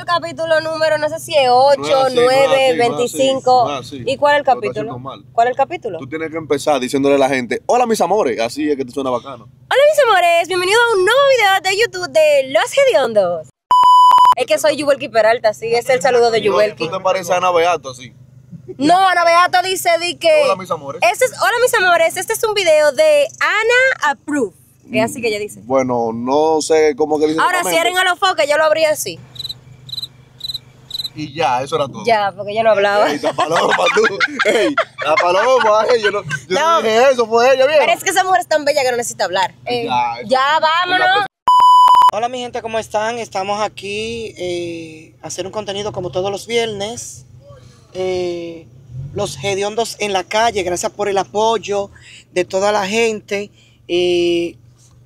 el capítulo número, no sé si es 8, no es así, 9, no es así, 25. No es así, ¿y cuál es el capítulo? ¿Cuál es el capítulo? Tú tienes que empezar diciéndole a la gente, hola mis amores, así es que te suena bacano. Hola mis amores, bienvenidos a un nuevo video de YouTube de Los Jediondos. Es que soy Yuvelky Peralta, sí, es el saludo de Yuvelky. ¿Tú te pareces a Ana Beato, así? No, Ana Beato dice que... Hola mis amores. Hola mis amores, este es un video de Ana Approve. ¿Qué así que ella dice? Bueno, no sé cómo que dice. Ahora, si eran a los foques, yo lo abría así. Y ya, eso era todo. Ya, porque ella no hablaba. Ey, la paloma, tú. Ey, la paloma, yo no dije eso, fue ella, ¿vieron? Pero es que esa mujer es tan bella que no necesita hablar. Ya, vámonos. Hola, mi gente, ¿cómo están? Estamos aquí a hacer un contenido como todos los viernes. Los Jediondos en la calle, gracias por el apoyo de toda la gente.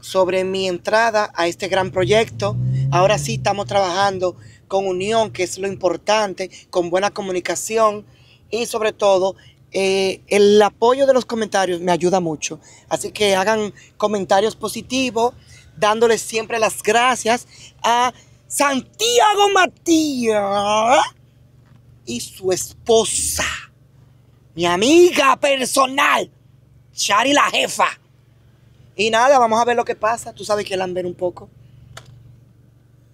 Sobre mi entrada a este gran proyecto. Ahora sí estamos trabajando con unión, que es lo importante, con buena comunicación y sobre todo el apoyo de los comentarios me ayuda mucho. Así que hagan comentarios positivos, dándoles siempre las gracias a Santiago Matías y su esposa, mi amiga personal, Shari la jefa. Y nada, vamos a ver lo que pasa. Tú sabes que lamber un poco.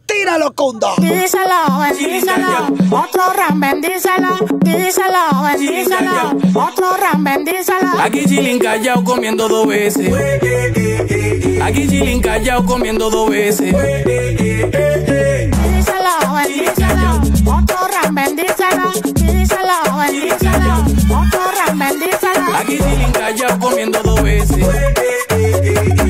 ¡Tíralo, Kunda! Díselo, bendíselo. Otro ram, bendíselo. Díselo, bendíselo. Otro ram, bendíselo. Aquí chilling callao comiendo dos veces. Aquí chilling callao comiendo dos veces. Díselo, bendíselo. Otro ram, bendíselo. Díselo, bendíselo. Otro ram, bendíselo. Aquí chilling callao comiendo dos veces.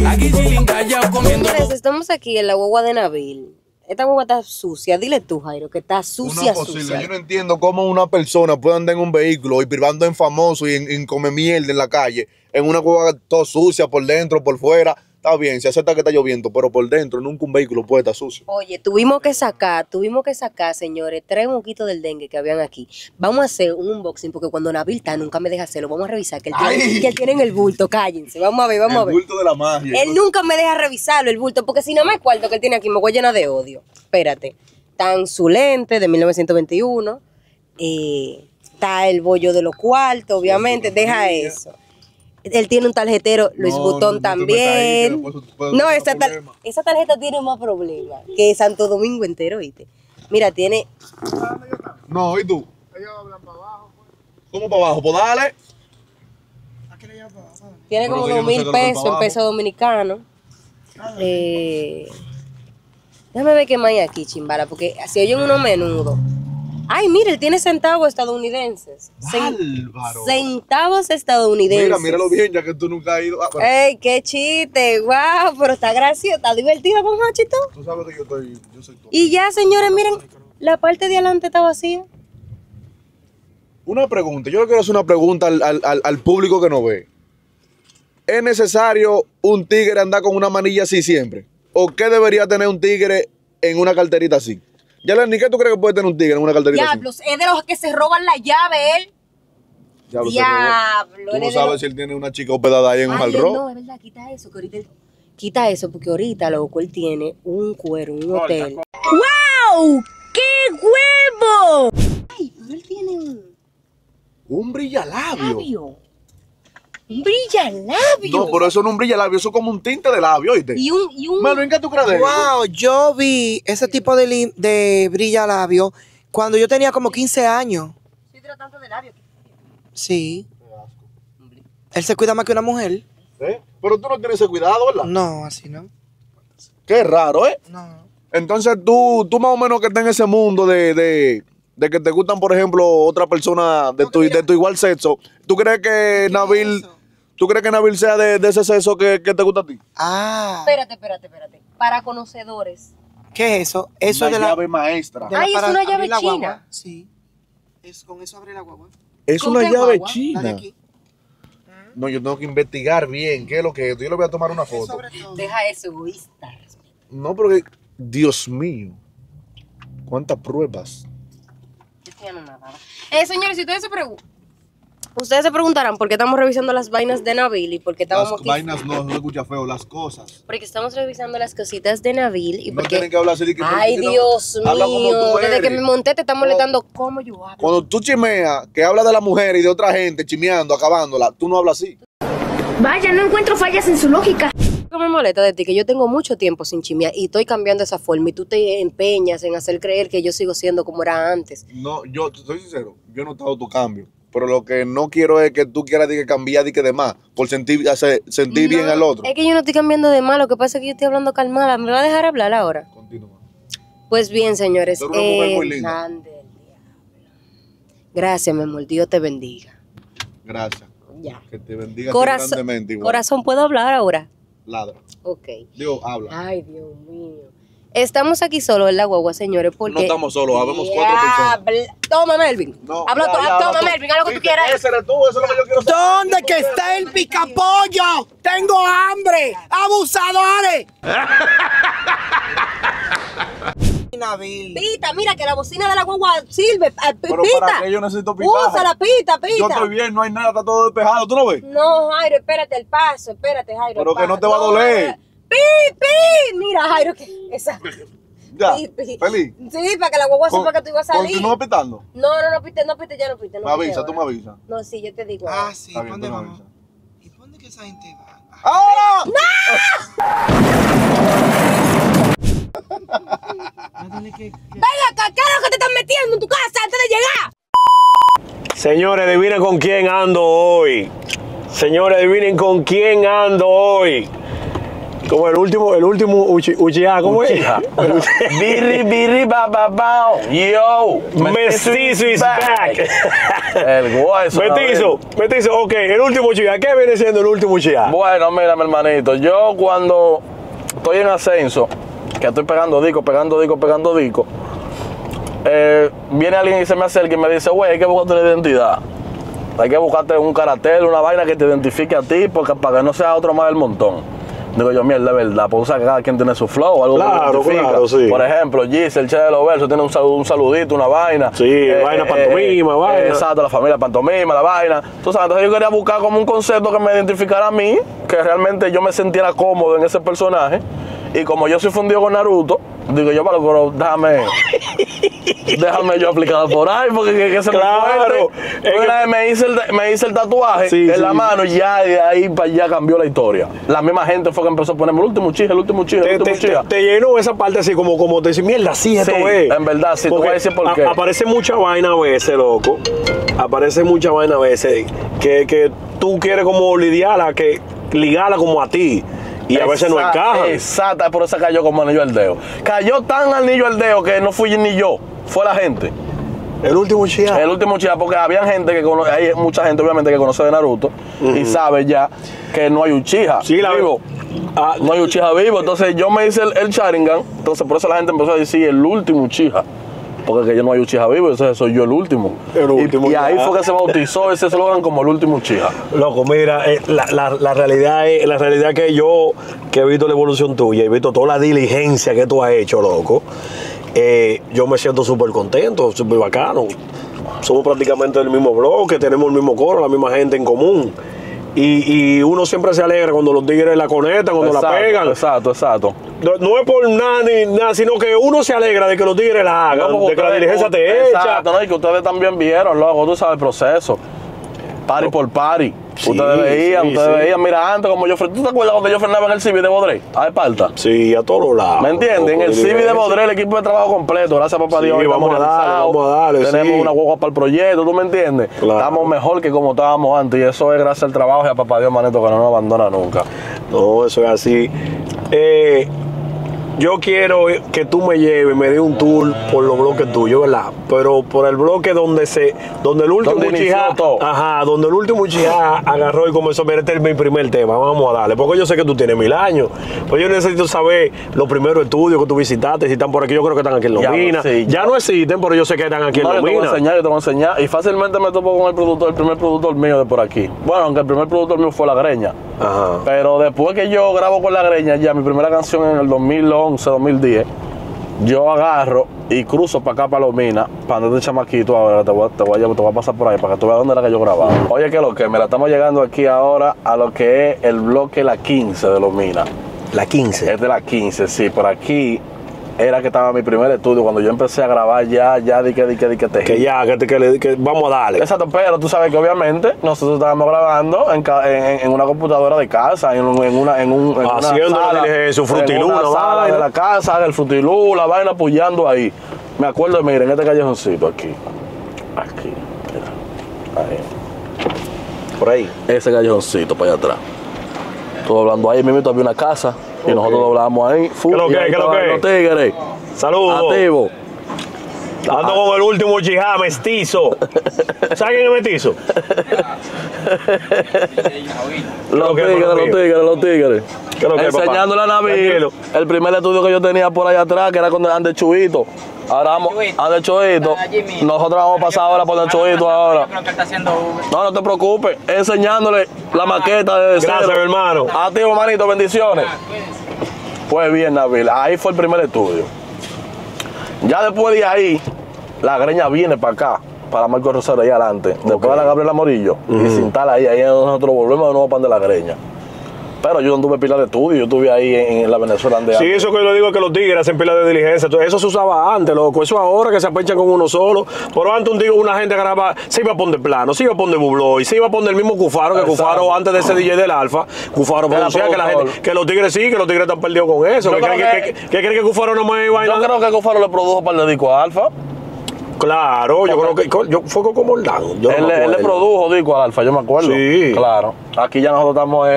Aquí chilling callao comiendo. Entonces, estamos aquí en la guagua de Nabil. Esta guagua está sucia. Dile tú, Jairo, que está sucia, sucia. Yo no entiendo cómo una persona puede andar en un vehículo y privando en famoso y en come mierda en la calle, en una guagua toda sucia por dentro, por fuera. Está bien, se acepta que está lloviendo, pero por dentro nunca un vehículo puede estar sucio. Oye, tuvimos que sacar, señores, 3 moquitos del dengue que habían aquí. Vamos a hacer un unboxing, porque cuando Nabil está, nunca me deja hacerlo. Vamos a revisar, que él tiene en el bulto, cállense. Vamos a ver, vamos a ver. El bulto de la magia. Él nunca me deja revisarlo, el bulto, porque si no me acuerdo que él tiene aquí, me voy llena de odio. Espérate. Tan Sulente, de 1921. Está el bollo de los cuartos, obviamente. Deja eso. Él tiene un tarjetero, Luis Butón también. No, esa tarjeta tiene más problemas que Santo Domingo entero, ¿viste? Mira, tiene... No, ¿y tú? Ellos hablan para abajo. ¿Cómo para abajo? Pues dale. ¿A qué le llevan para abajo? Tiene como 2,000 pesos en peso dominicano. Déjame ver qué más hay aquí, Chimbala, porque si oyen uno menudo. Ay, mira, él tiene centavos estadounidenses. ¡Bárbaro! Centavos estadounidenses. Mira, míralo bien, ya que tú nunca has ido. ¡Ey, qué chiste! ¡Wow! Pero está gracioso, está divertido con Jochito. Tú sabes que yo soy todo. Y ya, señores, miren, la parte de adelante está vacía. Una pregunta, yo le quiero hacer una pregunta al público que nos ve. ¿Es necesario un tigre andar con una manilla así siempre? ¿O qué debería tener un tigre en una carterita así? Yailin, ¿qué tú crees que puede tener un tigre en una carterita? Diablos, así? Es de los que se roban la llave, él. Diablo. Tú no sabes si él tiene una chica hospedada ahí en un jalrón. No, es verdad, quita eso, que ahorita él... Quita eso, porque ahorita, loco, él tiene un cuero, un hotel. ¡Wow! ¡Qué huevo! Ay, pero él tiene un... Un brillalabio. Un brillalabio. No, pero eso no es un brillalabio, eso es como un tinte de labio, ¿oíste? Y un... Melvin, ¿qué tú crees de eso? Wow, yo vi ese tipo de brillalabio cuando yo tenía como 15 años. Estoy tratando de labio. Sí. Él se cuida más que una mujer. ¿Eh? Pero tú no tienes ese cuidado, ¿verdad? No, así no. Qué raro, ¿eh? No. Entonces tú más o menos que estás en ese mundo de que te gustan, por ejemplo, otra persona de tu igual sexo. ¿Tú crees que Nabil... ¿Tú crees que Nabil sea de ese sexo que te gusta a ti? Ah. Espérate. Para conocedores. ¿Qué es eso? Eso es de la... llave maestra. Ay, es una llave china. Sí. Con eso abre la guagua. Es una llave china. No, yo tengo que investigar bien qué es lo que es. Yo le voy a tomar una foto. Deja eso, egoísta. No, porque... Dios mío. ¿Cuántas pruebas? No, señores, si ustedes se preguntan... Ustedes se preguntarán por qué estamos revisando las vainas de Nabil y por qué estamos... Las vainas no, se escucha feo, las cosas. Porque estamos revisando las cositas de Nabil y no porque... tienen que hablar así de que... Ay, Dios mío, desde que me monté te está molestando cómo yo hablo. Cuando tú chimeas, que hablas de la mujer y de otra gente chimeando, acabándola, tú no hablas así. Vaya, no encuentro fallas en su lógica. Lo que me molesta de ti, que yo tengo mucho tiempo sin chimear y estoy cambiando esa forma y tú te empeñas en hacer creer que yo sigo siendo como era antes. No, yo soy sincero, yo he notado tu cambio, pero lo que no quiero es que tú quieras de que cambiar de que de más, por sentir bien al otro. Es que yo no estoy cambiando de más, lo que pasa es que yo estoy hablando calmada, ¿me va a dejar hablar ahora? Continúa. Pues bien, señores, tú eres una mujer muy linda. Gracias, mi amor, Dios te bendiga. Gracias. Ya. Que te bendiga grandemente. Igual. Corazón, ¿puedo hablar ahora? Ladra. Ok. Dios, habla. Ay, Dios mío. Estamos aquí solos en la guagua, señores, porque... No estamos solos, habemos cuatro personas. Toma, Melvin. No, toma, Melvin, haz lo que tú quieras. Ese eres tú, eso es lo que yo quiero saber. ¿Dónde que está el picapollo? ¡Tengo hambre! ¡Abusadores! Nabil. Pita, mira que la bocina de la guagua sirve. Pero pita. ¿Para qué yo necesito pita? Úsala, pita. Yo estoy bien, no hay nada, está todo despejado, ¿tú lo ves? No, Jairo, espérate el paso, Jairo. Pero que no te va a doler. ¡Pi! Mira, Jairo, que esa. Ya, feliz. Sí, para que la guagua sepa que tú ibas a salir. ¿Continúa pitando? No, pite, ya no pite. No me avisa, tú me avisas. No, sí, yo te digo. Ah, sí, ¿dónde vamos? ¿Y dónde que esa gente va? ¡Ahora! ¡No! Venga acá, ¿qué es lo que te estás metiendo en tu casa antes de llegar? Señores, adivinen con quién ando hoy. Como el último Uchiha, ¿cómo es? Birri, bababao. Yo, Mestizo is back. El guay. Mestizo, ok, el último Uchiha. ¿Qué viene siendo el último Uchiha? Bueno, mira, mi hermanito, yo cuando estoy en ascenso, que estoy pegando disco, viene alguien y se me acerca y me dice, güey, hay que buscarte una identidad. Hay que buscarte un carácter, una vaina que te identifique a ti, porque para que no sea otro más del montón. Digo yo, mierda, verdad, pues usar que cada quien tiene su flow, algo claro, que lo identifica. Claro, sí. Por ejemplo, G-Z, el Che de los Versos, tiene un saludito, una vaina. Sí, vaina pantomima, vaina. Exacto, la familia pantomima, la vaina. Tú sabes, entonces yo quería buscar como un concepto que me identificara a mí, que realmente yo me sintiera cómodo en ese personaje. Y como yo soy fundido con Naruto, digo yo, pero déjame yo aplicar por ahí, porque que se claro, me hice el tatuaje en la mano y ya de ahí para allá cambió la historia. La misma gente fue que empezó a ponerme el último Uchiha. Te llenó esa parte así, como te dice, mierda, sí, esto es. En verdad, sí, porque tú vas a decir por qué. Aparece mucha vaina a veces, loco. Que tú quieres como ligarla como a ti. Y a veces no encaja. Exacto, por eso cayó como anillo al dedo. Cayó tan anillo al dedo que no fui ni yo, fue la gente. El último Uchiha, porque había gente que conoce, hay mucha gente obviamente que conoce de Naruto y sabe ya que no hay Uchiha vivo. No hay Uchiha vivo, entonces yo me hice el Sharingan, entonces por eso la gente empezó a decir el último Uchiha. Porque que yo no hay Uchiha vivo, entonces soy yo el último. Y ahí fue que se bautizó ese slogan como el último Uchiha. Loco, mira, la realidad que yo he visto la evolución tuya, he visto toda la diligencia que tú has hecho, loco. Yo me siento súper contento, súper bacano. Somos prácticamente del mismo bloque, tenemos el mismo coro, la misma gente en común. Y uno siempre se alegra cuando los tigres la conectan, cuando la pegan. Exacto. No es por nada ni nada, sino que uno se alegra de que los tigres la hagan, de que la diligencia te echa. Exacto, no, y que ustedes también vieron, loco, tú sabes el proceso. Pari por pari. Sí, ustedes veían, mira, antes como yo... ¿Tú te acuerdas cuando yo frenaba en el CIVI de Bodré? A Esparta. Sí, a todos lados. ¿Me entienden? En el CIVI de Bodré, el equipo de trabajo completo, gracias a papá Dios. Vamos a darle, tenemos una guagua para el proyecto, ¿tú me entiendes? Claro. Estamos mejor que como estábamos antes y eso es gracias al trabajo y a papá Dios, manito, que no nos abandona nunca. No, eso es así. Yo quiero que tú me lleves, me dé un tour por los bloques tuyos, ¿verdad? Pero por el bloque donde el último Uchiha agarró y comenzó a meter mi primer tema. Vamos a darle, porque yo sé que tú tienes 1000 años. Pues yo necesito saber los primeros estudios que tú visitaste, si están por aquí, yo creo que están aquí en Los Mina. Sí, ya no existen, pero yo sé que están aquí en Los Mina. Yo te voy a enseñar. Y fácilmente me topo con el primer productor mío de por aquí. Bueno, aunque el primer productor mío fue La Greña. Ajá. Pero después que yo grabo con La Greña, ya mi primera canción en el 2011, 2010, yo agarro y cruzo para acá, para Los Mina, para donde chamaquito ahora, te voy a pasar por ahí para que tú veas dónde era que yo grababa. Oye, que lo que, mira, estamos llegando aquí ahora a lo que es el bloque La 15 de Los Mina. ¿La 15? Es de La 15, sí, por aquí era que estaba mi primer estudio, cuando yo empecé a grabar que vamos a darle. Exacto, pero tú sabes que obviamente nosotros estábamos grabando en una computadora de casa, en una sala de la casa, el frutilú, la vaina, apoyando ahí. Me acuerdo, miren, en este callejoncito, aquí, mira, ahí. Por ahí. Ese callejoncito para allá atrás. Estuve hablando ahí, mismo había una casa. Y nosotros doblamos ahí. ¿Qué es lo que? Saludos. Activo. Ando con el último Uchiha, Mestizo. ¿Sabes quién es Mestizo? Los tigres. Enseñándole a Nabil el primer estudio que yo tenía por allá atrás, que era con Ander Chuito. Ahora vamos, Ander Chuito. Nosotros vamos a pasar ahora por Ander Chuito ahora. No, no te preocupes. Enseñándole la maqueta de cero. Gracias, hermano. A ti, hermanito, bendiciones. Pues bien, Nabil, ahí fue el primer estudio. Ya después de ahí, La Greña viene para acá, para Marco Rosario, ahí adelante. Okay. Después de la Gabriela Morillo, y se instala ahí. Ahí nosotros volvemos de nuevo para de La Greña. Pero yo no tuve pila de estudio, yo estuve ahí en la Venezuela de antes. Sí, eso que yo le digo es que los tigres hacen pila de diligencia. Eso se usaba antes, loco. Eso ahora que se apenchan con uno solo. Pero antes un digo, una gente grababa, se iba a poner plano, se iba a poner bubloy, se iba a poner el mismo Cufaro, que exacto. Cufaro antes de ese DJ del Alfa, Cufaro producía que la gente, que los tigres sí, que los tigres están perdidos con eso. ¿Qué creen que Cufaro no me iba a ir? Yo creo que Cufaro le produjo para el disco a Alfa. Claro, yo creo que fue como Orlando. Él le produjo disco al Alfa, yo me acuerdo. Sí. Claro. Aquí ya nosotros estamos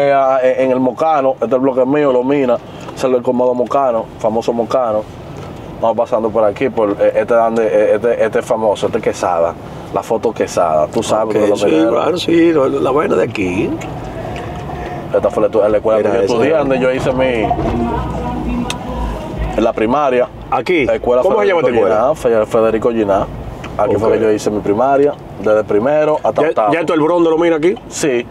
en el Mocano. Este es el bloque mío, Los Mina. Se lo incomodo Mocano, famoso Mocano. Vamos pasando por aquí, por este famoso, este Quesada. La foto Quesada. Tú sabes que sí, la vaina de aquí. Esta fue la escuela que yo estudié, donde yo hice la primaria. Aquí. ¿Cómo se llama tu escuela? Federico Giná. Aquí fue que yo hice mi primaria, desde primero hasta octavo. ¿Ya está el Brondo Lo Mina aquí? Sí.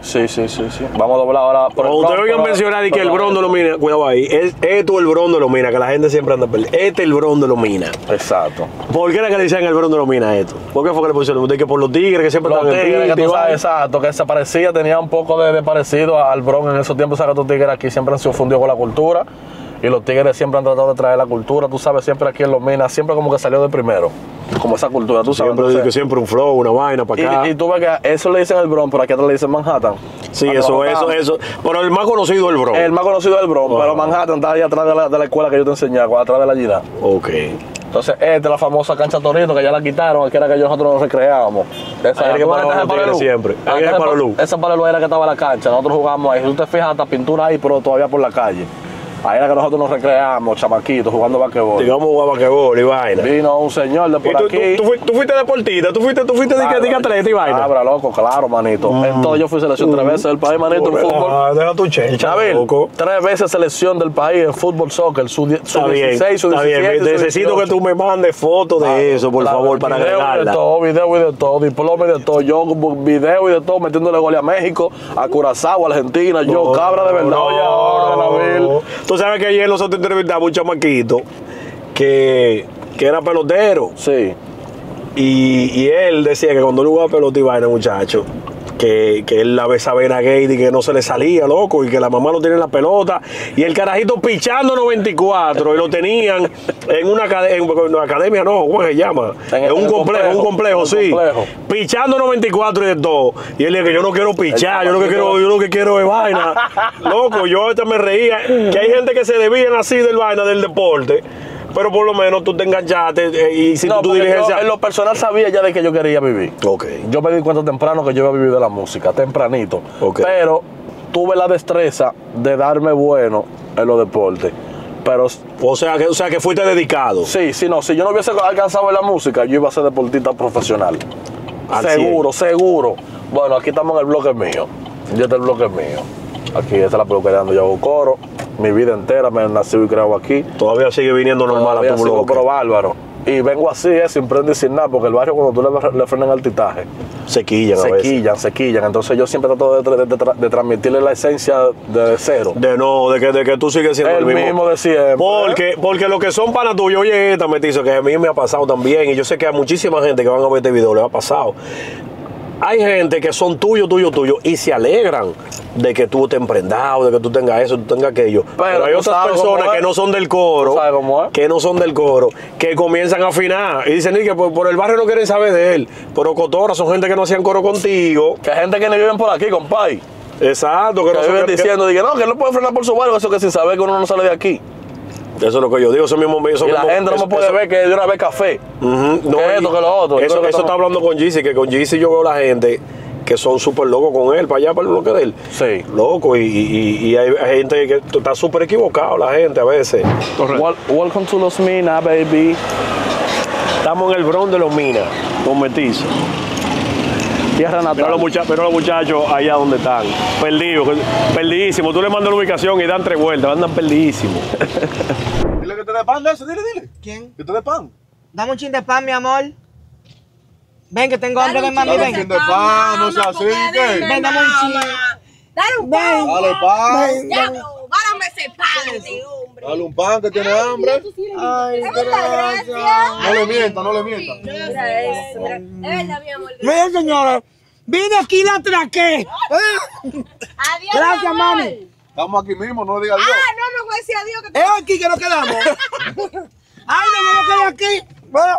Vamos a doblar ahora. Cuando ustedes oigan mencionar y que el Brondo Lo Mina, cuidado ahí. Esto es el Brondo Lo Mina, que la gente siempre anda perdiendo. Este es el Brondo Lo Mina. Exacto. ¿Por qué era que le decían el Brondo Lo Mina esto? ¿Por qué fue que le pusieron? Que por los tigres que siempre estaban en el exacto, que se parecía, tenía un poco de parecido al Bron en esos tiempos. Estos tigres aquí siempre han sido fundidos con la cultura. Y los tigres siempre han tratado de traer la cultura, tú sabes, siempre aquí en Los Minas, siempre como que salió de primero, como esa cultura, tú sabes. Siempre un flow, una vaina para acá. Y tú ves que eso le dicen el Bronx, pero aquí atrás le dicen Manhattan. Sí, eso. Pero el más conocido es el Bronx. El más conocido es el Bronx, pero Manhattan está ahí atrás de la escuela que yo te enseñaba, atrás de la Gina. Ok. Entonces, esta es la famosa cancha Torito, que ya la quitaron, que era que nosotros nos recreábamos. Esa era que para siempre. Esa Paralú era que estaba la cancha, nosotros jugamos ahí. Si tú te fijas, hasta pintura ahí, pero todavía por la calle. Ahí era que nosotros nos recreamos, chamaquitos, jugando vaquebol. Digamos jugar vaquebol y vaina. Vino un señor de por aquí. ¿Tú fuiste deportista? ¿Tú fuiste de atleta y vaina? Abra, loco, claro, manito. Entonces yo fui selección 3 veces del país, manito, en fútbol. Deja tu chelcha, loco. 3 veces selección del país en fútbol, soccer, sub-16, sub-17. Necesito que tú me mandes fotos de eso, por favor, para agregarla. Video y de todo, diploma y de todo. Yo video y de todo, metiéndole goles a México, a Curazao, a Argentina. Yo, cabra, de verdad, oye, ahora, Nabil. Tú sabes que ayer nosotros entrevistamos a un chamaquito que era pelotero. Sí. Y él decía que cuando él jugaba pelota y vaina, muchacho, que él la ve esa vena gay y que no se le salía, loco, y que la mamá lo tiene en la pelota. Y el carajito pichando 94 y lo tenían en una academia, no, ¿cómo se llama? En un complejo. Pichando 94 y de todo. Y él dice que yo no quiero pichar, yo lo que quiero es vaina. Loco, yo ahorita me reía que hay gente que se debían así del vaina, del deporte. Pero por lo menos tú te enganchaste y hiciste tu diligencia. En lo personal sabía ya de que yo quería vivir. Okay. Yo me di cuenta temprano que yo iba a vivir de la música, tempranito. Okay. Pero tuve la destreza de darme bueno en los deportes. Pero, o sea que fuiste dedicado. Sí, si yo no hubiese alcanzado en la música, yo iba a ser deportista profesional. Seguro. Bueno, aquí estamos en el bloque mío. Aquí está la peluquería donde yo hago coro. Mi vida entera me nací y creado aquí. Todavía sigue viniendo normal a tu bloque. Pero bárbaro. Y vengo así, sin prender, sin nada, porque el barrio cuando tú le frenan el titaje, se quillan. Entonces yo siempre trato de transmitirle la esencia de cero. De que tú sigues siendo el mismo de siempre. Porque lo que son panas tuyos, oye, esta Mestizo, que a mí me ha pasado también, y yo sé que a muchísima gente que van a ver este video les ha pasado. Hay gente que son tuyos y se alegran de que tú te emprendado, de que tú tengas eso, tú tengas aquello. Pero hay otras personas que no son del coro, que comienzan a afinar y dicen que por el barrio no quieren saber de él. Pero cotorra, son gente que no hacían coro contigo. Que hay gente que no viven por aquí, compadre. Exacto. Que no viven diciendo que no puede frenar por su barrio, eso que sin saber que uno no sale de aquí. Eso es lo que yo digo, eso mismo. Y la gente no me puede ver que de una vez café. No, que esto, que lo otro. Eso está hablando con G-Z, que con G-Z yo veo la gente que son súper locos con él, para allá, para el bloque de él. Sí. Loco, y hay gente que está súper equivocado, la gente a veces. Welcome to Los Mina, baby. Estamos en el Bronx de Los Mina, con Mestizo. Pero los muchachos allá donde están, perdidísimos. Tú le mandas la ubicación y dan 3 vueltas, andan perdidísimos. Dile que te dé pan de eso, dile. ¿Quién? Que te dé pan. Dame un chin de pan, mi amor. Ven, que tengo hambre, ven, mami, ven. Dame un chin de pan, no seas así, ¿qué? Ven, dame un chin. Dale un pan. Dale pan. Diablo, bárame ese pan, ese hombre. Dale un pan, que tiene hambre. Ay, gracias. No le mientas, no le mientas. Mira eso, mira, mi amor. Mira, señora. Vine aquí y la atraqué. Adiós, gracias, mami. Estamos aquí mismo, no le digas adiós. Ah, no, no voy a decir adiós. Es aquí que nos quedamos. Ay, no me quedé aquí. Bueno.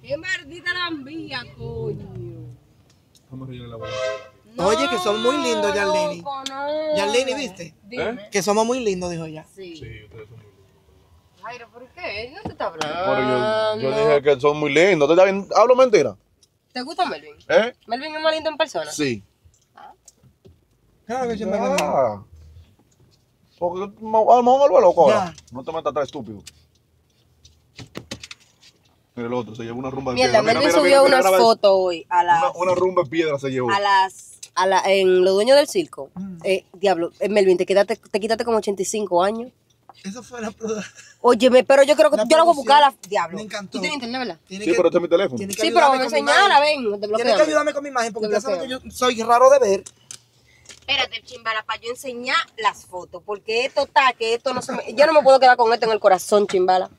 Qué maldita la envía, coño. Vamos a la bola. No, oye, que son muy lindos, Yailin. Loco, no. Yailin, ¿viste? Dime. Que somos muy lindos, dijo ella. Sí. Sí, ustedes son muy lindos. Jairo, ¿por qué? Él no te está hablando. Pero yo dije que son muy lindos. ¿Te está bien? ¿Hablo mentira? ¿Te gusta Melvin? ¿Melvin es más lindo en persona? Sí. Ah. Claro que yo me enamoro. Porque a lo mejor me lo loco ahora. No te metas atrás, estúpido. Mira el otro, se llevó una rumba de piedra. Mira, Melvin subió unas fotos hoy a las... Una rumba de piedra se llevó. En Los Dueños del Circo. Diablo, Melvin, te quitaste como 85 años. Eso fue la prueba. Óyeme, pero yo creo que yo lo voy a buscar a la... Diablo. Me encantó. ¿Tú tienes internet, verdad? Sí, pero este es mi teléfono. Sí, pero me señala, ven. Tienes que ayudarme con mi imagen porque ya sabes que yo soy raro de ver. Espérate, Chimbala, para yo enseñar las fotos. Porque esto está, que esto no se me... Yo no me puedo quedar con esto en el corazón, Chimbala.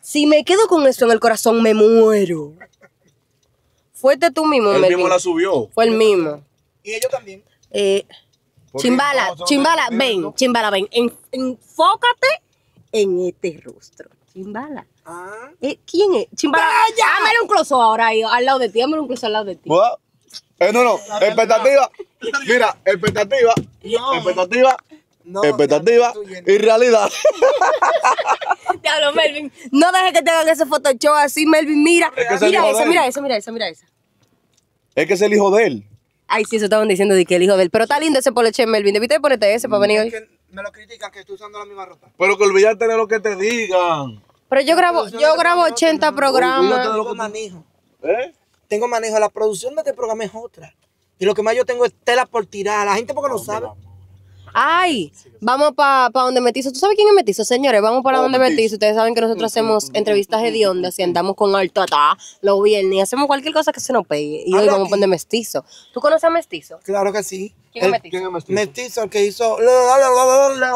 Si me quedo con eso en el corazón, me muero. Fuiste tú mismo, Melvin. El mismo la subió. Fue el mismo. Y ellos también. Chimbala, ven. Enfócate en este rostro. Chimbala. Ah. ¿Quién es? Chimbala. Hámele un close ahora ahí, al lado de ti. Hámele un close al lado de ti. Expectativa. Mira, expectativa. No. Expectativa. No, expectativa y realidad. Diablo, Melvin. No dejes que te hagan ese Photoshop así, Melvin. Mira, es que mira esa. Es que es el hijo de él. Ay, sí, eso estaban diciendo de que el hijo de él. Pero está lindo ese poloche, Melvin. Debiste ponerte ese para venir hoy. Que me lo critican que estoy usando la misma ropa. Pero que olvídate de lo que te digan. Pero yo grabo 80 programas. Tengo manejo. Tengo manejo. La producción de este programa es otra. Y lo que más yo tengo es tela por tirar. La gente porque no sabe. Ay, vamos para donde Mestizo. ¿Tú sabes quién es Mestizo, señores? Vamos para donde Mestizo. Ustedes saben que nosotros hacemos entrevistas hediondas y andamos con alto atá los viernes y hacemos cualquier cosa que se nos pegue. Y hoy vamos a poner Mestizo. ¿Tú conoces a Mestizo? Claro que sí. ¿Quién es Mestizo? ¿Quién es Mestizo? Mestizo, el que hizo...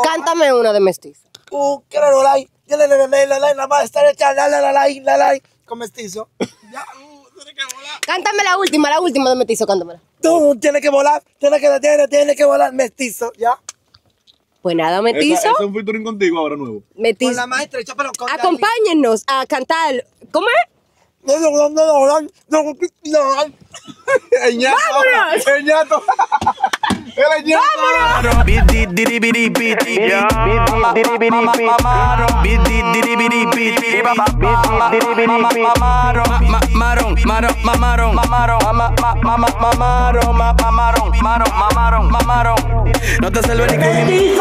Cántame una de Mestizo. Claro, la madre está hecha, la, con Mestizo. Cántame la última de Mestizo, cántamela. Tú tienes que volar, tienes que volar, Mestizo, ¿ya? Pues nada, Mestizo. Es un featuring contigo ahora nuevo. Mestizo. Con la más estrecha, pero con acompáñennos a cantar. ¿Cómo es? El ñato. ¡Vámonos! El ñato. El ñato. ¡Vámonos! No te salve ningún...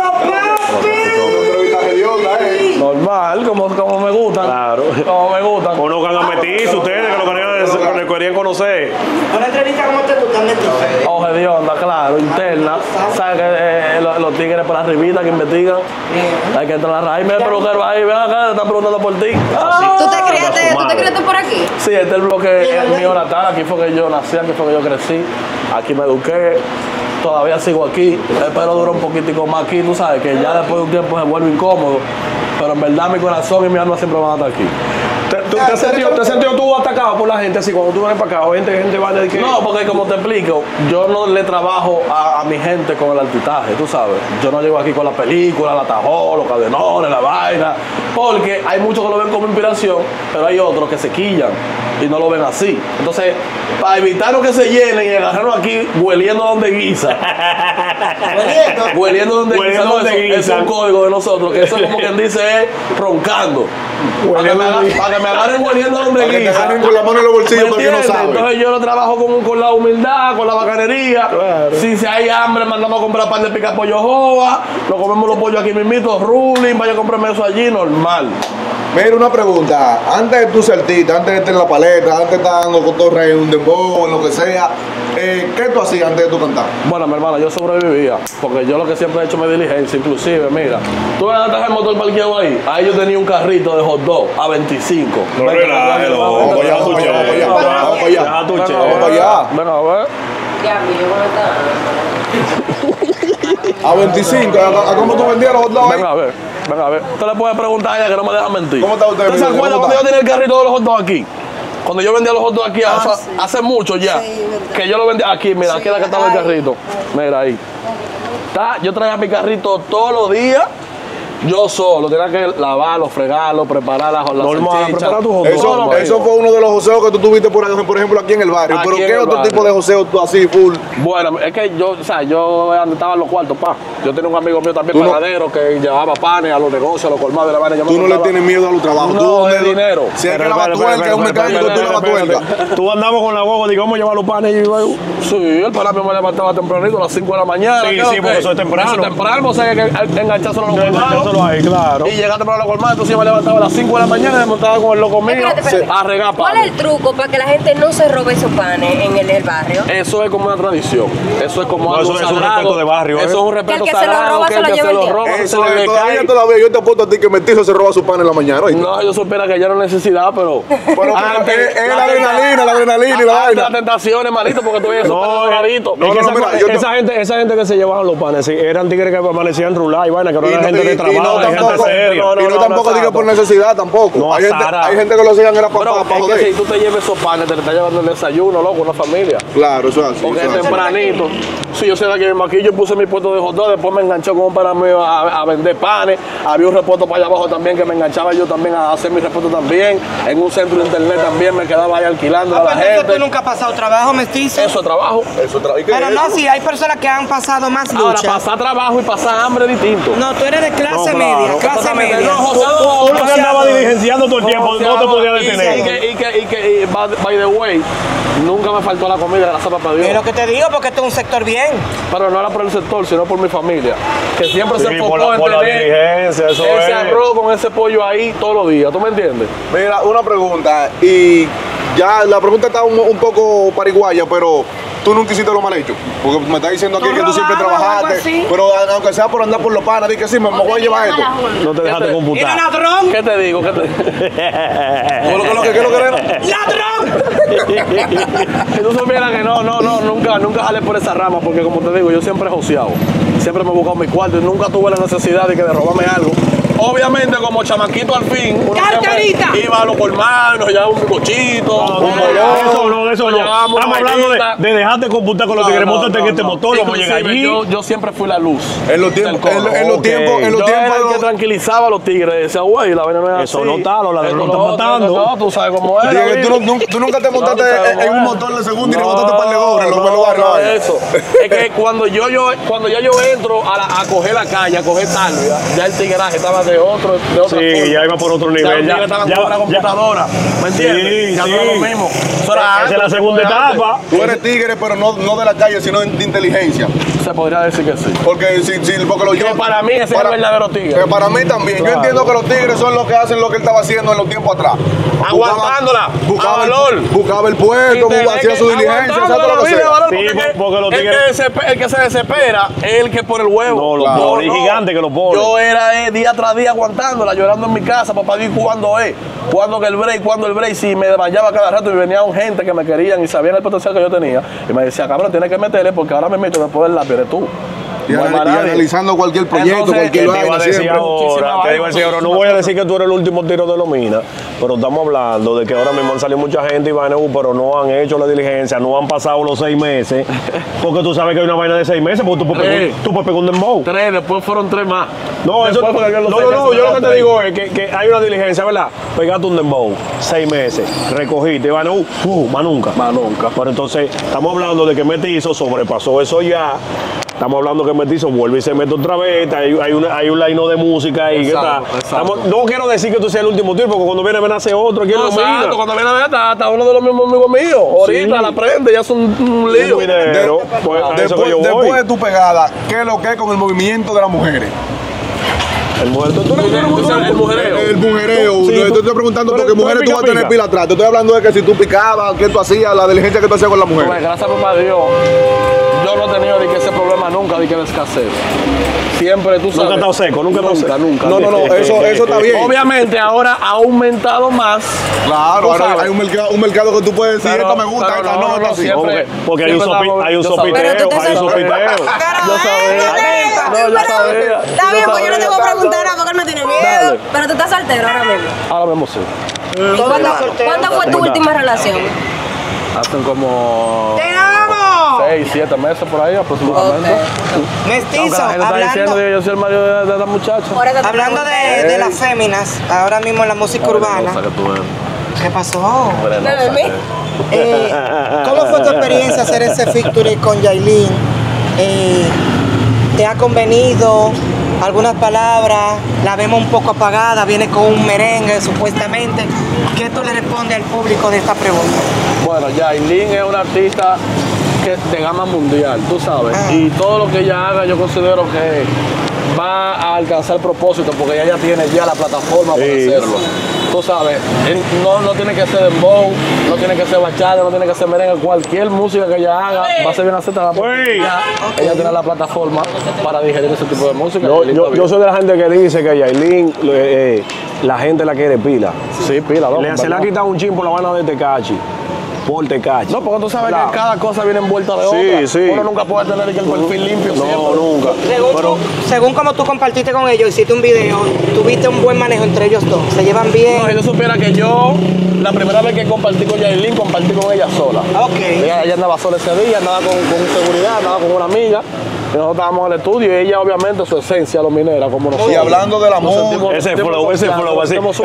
Normal, como me gustan. Claro. Como me gustan. Conozcan a Mestizo ustedes, que lo conozcan. le querían conocer. Una entrevista como esta totalmente. Oh, hedionda, claro, interna. ¿Sabes que los tigres por arribita que investigan? Hay que entrar a la raíz. Mira el peluquero ahí, ven acá, te están preguntando por ti. ¿Tú te criaste por aquí? Sí, este es el bloque mío natal. Aquí fue que yo nací, aquí fue que yo crecí. Aquí me eduqué. Todavía sigo aquí, espero durar un poquitico más aquí, tú sabes, que ya después de un tiempo se vuelve incómodo, pero en verdad mi corazón y mi alma siempre van a estar aquí. ¿Te has sentido tú atacado por la gente así cuando tú vienes para acá? Gente va a decir que... No, porque como te explico, yo no le trabajo a mi gente con el artistaje, tú sabes. Yo no llego aquí con la película, la tajó, los cadenones, la vaina, porque hay muchos que lo ven como inspiración, pero hay otros que se quillan y no lo ven así. Entonces, para evitar que se llenen y agarrarnos aquí hueliendo donde guisa. Hueliendo donde guisa, no, es un código de nosotros, que eso como quien dice es roncando. Para que me agarren hueliendo donde guisa. Que te agarren con la mano en los bolsillos porque no saben. Entonces yo lo trabajo con la humildad, con la bacanería. Claro. Si hay hambre, mandamos a comprar pan de pica pollo joa, nos comemos los pollos aquí mismitos, ruling, vaya a comprarme eso allí, normal. Mira, una pregunta, antes de tú ser artista, antes de estar en la paleta, antes de estar dando cotorreo, un dembow, en lo que sea, ¿qué tú hacías antes de tú cantar? Bueno, mi hermana, yo sobrevivía, porque yo lo que siempre he hecho es mi diligencia, inclusive, mira, tú ves el motor parqueado ahí yo tenía un carrito de hot dog a 25. No, venga, vamos allá. Venga, a ver. Ya, mi yo voy a estar... A 25, ¿a cómo tú vendías los hot dogs? Venga a ver. Usted le puede preguntar a ella que no me deja mentir. ¿Cómo está usted? ¿Usted se acuerda cuando yo tenía el carrito de los hot dogs aquí? Cuando yo vendía los hot dogs aquí hace mucho ya. Sí, que yo lo vendía aquí, mira, sí, aquí es la que estaba el carrito. Mira ahí. Yo traía mi carrito todos los días. Yo solo, tenía que lavarlo, fregarlo, preparar las salchichas. Eso fue uno de los joseos que tú tuviste, por ejemplo, aquí en el barrio. Pero ¿qué otro tipo de joseo tú así, full? Bueno, es que yo, o sea, yo estaba en los cuartos, pa. Yo tenía un amigo mío también, panadero, que llevaba panes a los negocios, a los colmados de la vaina. Tú no le tienes miedo a los trabajos. No, es dinero. Si hay que lavar tuerca, es un mecánico, tú lavas tuerca. Tú andabas con la guagua, digo, vamos a llevar los panes. Sí, el panadero me levantaba tempranito, a las 5 de la mañana. Sí, porque eso es temprano. Eso es temprano, o sea, hay que engancharse a los colmados. Ahí, claro. Y llegaste para la colmada, entonces yo me levantaba a las 5 de la mañana y me montaba con el loco mío a regar panes. ¿Cuál es el truco para que la gente no se robe esos panes en el barrio? Eso es como una tradición. Eso es como algo sagrado. Eso es un respeto de barrio. Eso es un respeto sagrado. Que el que se lo roba, se lo lleva. Todavía todavía yo te apuesto a ti que Mestizo se roba su pan en la mañana. No, yo supera que ya no necesidad, pero... Pero es la adrenalina y la vaina. Las tentaciones, manito, porque tú vienes rogadito. Esa gente que se llevaban los panes, eran tigres que amanecían rulados y vaina, que no era gente de trabajo. Y no tampoco digo por necesidad, tampoco. No, hay gente que lo sigan era para joder. Es que si tú te lleves esos panes, te estás llevando el desayuno, loco, una familia. Claro, eso es así. Porque es tempranito. Sí, yo sé que aquí me maquillo, puse mi puesto de hot dog, después me enganché con un pana mío a vender panes. Había un repuesto para allá abajo también que me enganchaba yo también a hacer mi repuesto también. En un centro de internet también me quedaba ahí alquilando a la gente. ¿Tú nunca has pasado trabajo, Mestizo? Eso es trabajo. Pero no, si hay personas que han pasado más lucha. Ahora, pasar trabajo y pasar hambre es distinto. No, tú eres de clase media. Uno que andaba diligenciando todo el tiempo, no te podía detener. Y by the way, nunca me faltó la comida, gracias a papá Dios. Es lo que te digo, porque esto es un sector bien. Pero no era por el sector, sino por mi familia, que siempre se enfocó en tener ese arroz con ese pollo ahí todos los días, ¿tú me entiendes? Mira, una pregunta, y ya la pregunta está un poco pariguaya, pero... Tú nunca hiciste lo mal hecho, porque me estás diciendo aquí que tú siempre trabajaste, pero aunque sea por andar por los panas, di que sí, me voy a llevar esto. No te dejaste computar. ¡Era ladrón! ¿Qué te digo? ¡Ladrón! Si tú supieras que nunca jales por esa rama, porque como te digo, yo siempre he joseado. Siempre me he buscado mi cuarto y nunca tuve la necesidad de robarme algo. Obviamente, como chamaquito al fin, ¡carterita! Iba a los colmados, nos llevaba un picochito. No, eso no. Estamos hablando de dejarte computar con los tigres, montarte en este motor, como llega allí. Yo siempre fui la luz. En los tiempos. Yo era el que tranquilizaba a los tigres. Decía, güey, la vaina no es así. Eso no está, los ladrones están matando. No, tú sabes cómo es. Tú nunca te montaste en un motor de segundo y le botaste un par de gorras. Es que cuando ya yo adentro a coger la caña, a coger tal, ¿verdad? Ya el tigueraje estaba de otro forma. Ya iba por otro nivel. Ya estaba con una computadora. ¿Me entiendes? Sí, ya no era lo mismo. Esa es la segunda etapa. Tú eres tigre, pero no de la calle, sino de inteligencia. Se podría decir que sí. Porque yo, para mí ese es el verdadero tigre. Que para mí también. Claro. Yo entiendo que los tigres son los que hacen lo que él estaba haciendo en los tiempos atrás. Aguantándola. Buscaba el puerto, hacía su diligencia. El que se desespera es el que por el huevo. No, los pobres, gigantes que los pobres. Yo era día tras día aguantándola, llorando en mi casa, papá dijo cuando el break, si me desmayaba cada rato y venía un gente que me querían y sabían el potencial que yo tenía. Y me decía, cabrón, tienes que meterle porque ahora me meto después del lápiz, eres tú. Y analizando cualquier proyecto, cualquier vaina siempre. Ahora, te digo el señor, no voy a decir que tú eres el último tiro de Los Mina, pero estamos hablando de que ahora mismo han salido mucha gente y vaina, pero no han hecho la diligencia, no han pasado los 6 meses, porque tú sabes que hay una vaina de 6 meses, porque tú puedes pegar un dembow. 3, después fueron 3 más. No, eso, no, yo lo que te digo es que hay una diligencia, ¿verdad? Pegaste un dembow, 6 meses, recogiste, vaina, más nunca. Más nunca. Pero entonces, estamos hablando de que Mestizo sobrepasó eso ya. Estamos hablando que Mestizo vuelve y se mete otra vez, hay un line de música ahí. Exacto, que está. No quiero decir que tú seas el último tipo, porque cuando viene a hacer otro, aquí no, es lo mismo. Cuando viene a ver, está uno de los mismos amigos míos. Ahorita sí. La prende, ya es un lío. Después de tu pegada, ¿qué es lo que es con el movimiento de las mujeres? El mujereo. El mujereo. Te estoy preguntando porque mujeres tú vas a tener pila atrás. Te estoy hablando de que si tú picabas, qué tú hacías, la diligencia que tú hacías con las mujeres. Gracias a papá Dios. Yo no he tenido de que ese problema nunca, de que la escasez. Siempre, tú sabes. Nunca he estado seco, nunca he estado seco. No, eso está bien. Obviamente ahora ha aumentado más. Claro, ahora hay un mercado que tú puedes decir, esto me gusta, esta no, esto sí. Porque hay un sopiteo, Yo sabía. Está bien, pues yo no te voy a preguntar ahora porque él me tiene miedo. Pero tú estás soltero ahora mismo. Ahora mismo sí. ¿Cuánto fue tu última relación? Hace como... 6, 7 meses por ahí aproximadamente. Okay. Mestizo, la gente hablando, está diciendo que yo soy el marido de la muchacha. Hablando de las féminas, ahora mismo en la música urbana. ¿Qué pasó? ¿Cómo fue tu experiencia hacer ese featuring con Yailin? ¿Te ha convenido? Algunas palabras, la vemos un poco apagada, viene con un merengue supuestamente. ¿Qué tú le respondes al público de esta pregunta? Bueno, Yailin es una artista de gama mundial, tú sabes, y todo lo que ella haga yo considero que va a alcanzar el propósito porque ella ya tiene ya la plataforma para hacerlo. Tú sabes, no tiene que ser dembow, no tiene que ser bachata, no tiene que ser merengue, cualquier música que ella haga va a ser bien aceptada. Ella tiene la plataforma para digerir ese tipo de música. Yo soy de la gente que dice que Yailin, la gente la quiere pila. Sí, pila. Se le ha quitado un chin por la vaina de Tecachi. Por Tecachi. No, porque tú sabes que cada cosa viene envuelta de otra. Sí. Uno nunca puede tener el perfil limpio. No, nunca. Según como tú compartiste con ellos, hiciste un video, tuviste un buen manejo entre ellos dos. Se llevan bien. No, ellos supieran que yo, la primera vez que compartí con Yailin, compartí con ella sola. Ella andaba sola ese día, andaba con seguridad, andaba con una amiga. Nosotros estábamos en el estudio y ella, obviamente, su esencia lo minera, como nosotros. Y hablando del amor, ese flow, así.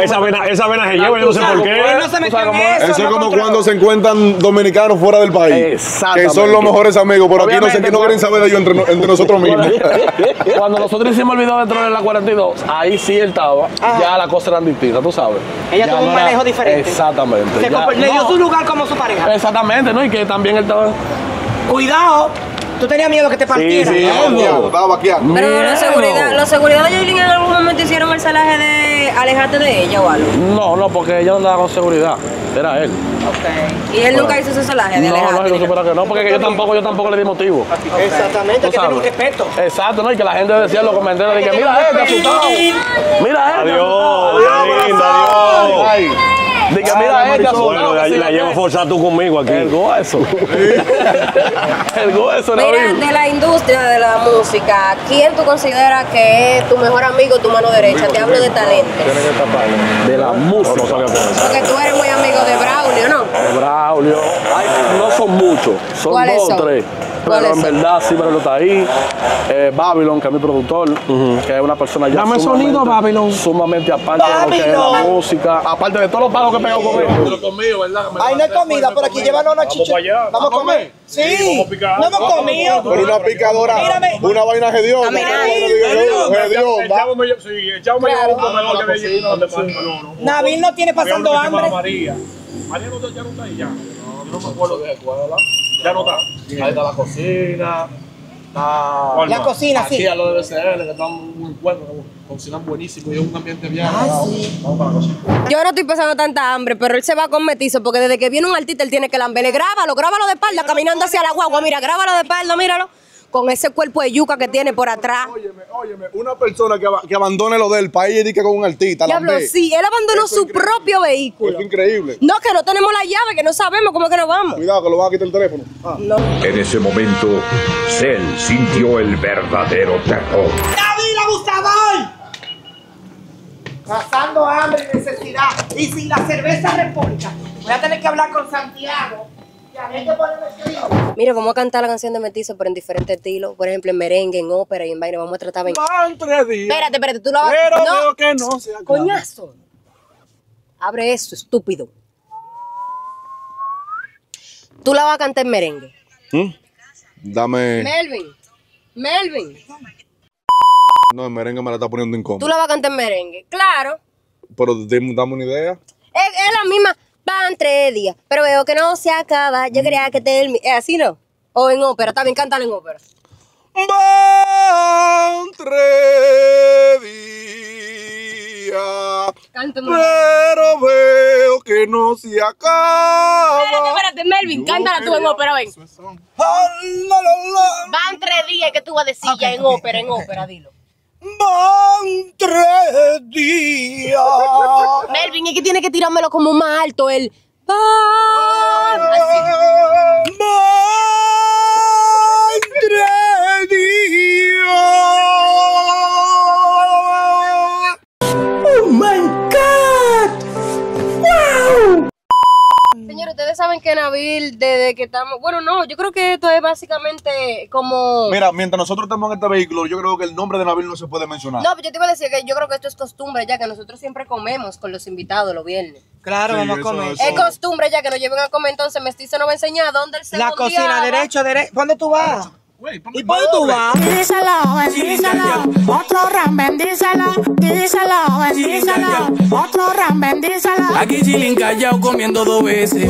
Esa vena se lleva, yo no sé por qué. Eso es como cuando se encuentran dominicanos fuera del país. Exactamente. Que son los mejores amigos, pero aquí no quieren saber de ellos entre nosotros mismos. Cuando nosotros hicimos el video de Troll en la 42, ahí sí él estaba, ya la cosa era distinta, tú sabes. Ella tuvo un manejo diferente. Exactamente. Le dio su lugar como su pareja. Exactamente, ¿no? Y que también él estaba... Cuidado. Tú tenías miedo que te partieran. Sí, estaba vaqueando. Pero la seguridad de Yailin en algún momento hicieron el salaje de alejarte de ella o algo. No, porque ella no andaba con seguridad. Era él. Y él nunca hizo ese salaje de alejarte. No, porque yo tampoco le di motivo. Exactamente, hay que tener un respeto. Exacto, ¿no? Y que la gente decía en los comentarios de que mira él, asustado. Mira él. Adiós. Diga, mira esta. Bueno, la llevo forzada tú conmigo aquí. El hueso. El hueso, Nabil. Mira, de la industria de la música, ¿quién tú consideras que es tu mejor amigo, tu mano derecha? Te hablo de talento. De la música. Porque tú eres muy amigo de Braulio, ¿no? De Braulio. No son muchos. Son 2 o 3. Pero en verdad sí, pero lo está ahí. Babylon, que es mi productor, que es una persona ya. Dame sonido, Babylon. Sumamente aparte de lo que es la música. Aparte de todos los pagos que he pegado conmigo, ¿verdad? Ahí no hay comida, por aquí llévanos una chicha. ¿Vamos a comer? Sí. No hemos comido. Por una picadora. Una vaina hedionda. El chavo me llevó un comedor que me llenó de pantalón. Nabil no tiene pasando hambre. María no está ahí ya. No me acuerdo de cuál. Ya no está. Ahí está la cocina. Está la cocina, sí. Aquí a los de BCL, que están muy buenos, cocinan buenísimo y es un ambiente bien. Sí. Vamos para la cocina. Yo no estoy pasando tanta hambre, pero él se va con Mestizo, porque desde que viene un artista él tiene que lamberle. Grábalo de espalda, caminando hacia la guagua. Mira, grábalo de espalda, míralo. Con ese cuerpo de yuca que tiene por atrás. Óyeme, una persona que abandone lo del país y dice que con un artista. Diablo, sí, él abandonó su propio vehículo. Es increíble. No, que no tenemos la llave, que no sabemos cómo es que nos vamos. Cuidado, que lo van a quitar el teléfono. No. En ese momento, Cell sintió el verdadero terror. ¡Nabil abusador! Pasando hambre y necesidad. Y sin la cerveza repolca. Voy a tener que hablar con Santiago. Mira, vamos a cantar la canción de Mestizo, pero en diferentes estilos. Por ejemplo, en merengue, en ópera y en vaina. Vamos a tratar bien. Espérate, tú lo vas a... Pero no, que no sea coñazo. Abre eso, estúpido. Tú la vas a cantar en merengue. Dame... Melvin. No, en merengue me la está poniendo incómoda. Tú la vas a cantar en merengue, claro. Pero dame una idea. Es la misma... Van 3 días, pero veo que no se acaba. Yo quería que te... ¿Así no? O en ópera, también cántalo en ópera. Van 3 días, cántame. Pero veo que no se acaba. Espérate, Melvin, cántala tú en ópera, ven. Van 3 días que tú vas a decir ya en ópera, dilo. Van 3 días. Melvin, es que tiene que tirármelo como más alto. El Van 3 días. Oh my God. Wow. Señor, ustedes saben que Nabil, desde que estamos... Bueno, no, yo creo que esto es básicamente como... Mira, mientras nosotros estemos en este vehículo, yo creo que el nombre de Nabil no se puede mencionar. No, pero yo te iba a decir que yo creo que esto es costumbre ya, que nosotros siempre comemos con los invitados los viernes. Claro, sí, vamos a comer. Eso. Es costumbre ya que nos lleven a comer, entonces Mestizo nos va a enseñar dónde el segundo día... La cocina, derecho. ¿Dónde tú vas? Güey, ¿y por dónde tú vas? Díselo, otro ram, bendíselo, otro ram, bendíselo. Aquí chilling callao comiendo 2 veces.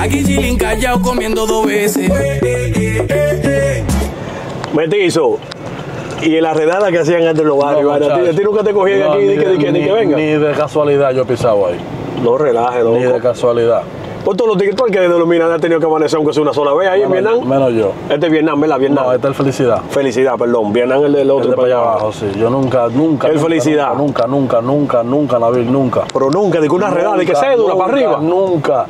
Aquí chilling callao comiendo 2 veces. Mestizo, y en la redada que hacían antes los barrios, ¿a ti nunca te cogían aquí ni que venga? Ni de casualidad yo he pisado ahí. No relajes, loco. Ni de casualidad. Por todos los tickets que de Los Mina han tenido que amanecer aunque sea una sola vez ahí en Vietnam. Menos yo. Este es Vietnam, ¿verdad? Vietnam. No, este es el Felicidad. Felicidad, perdón. Vietnam es el del otro. El de para allá abajo, sí. Yo nunca. El Felicidad. Nunca, Nabil, nunca. Pero nunca, de que una redada, de que cédula para arriba. Nunca.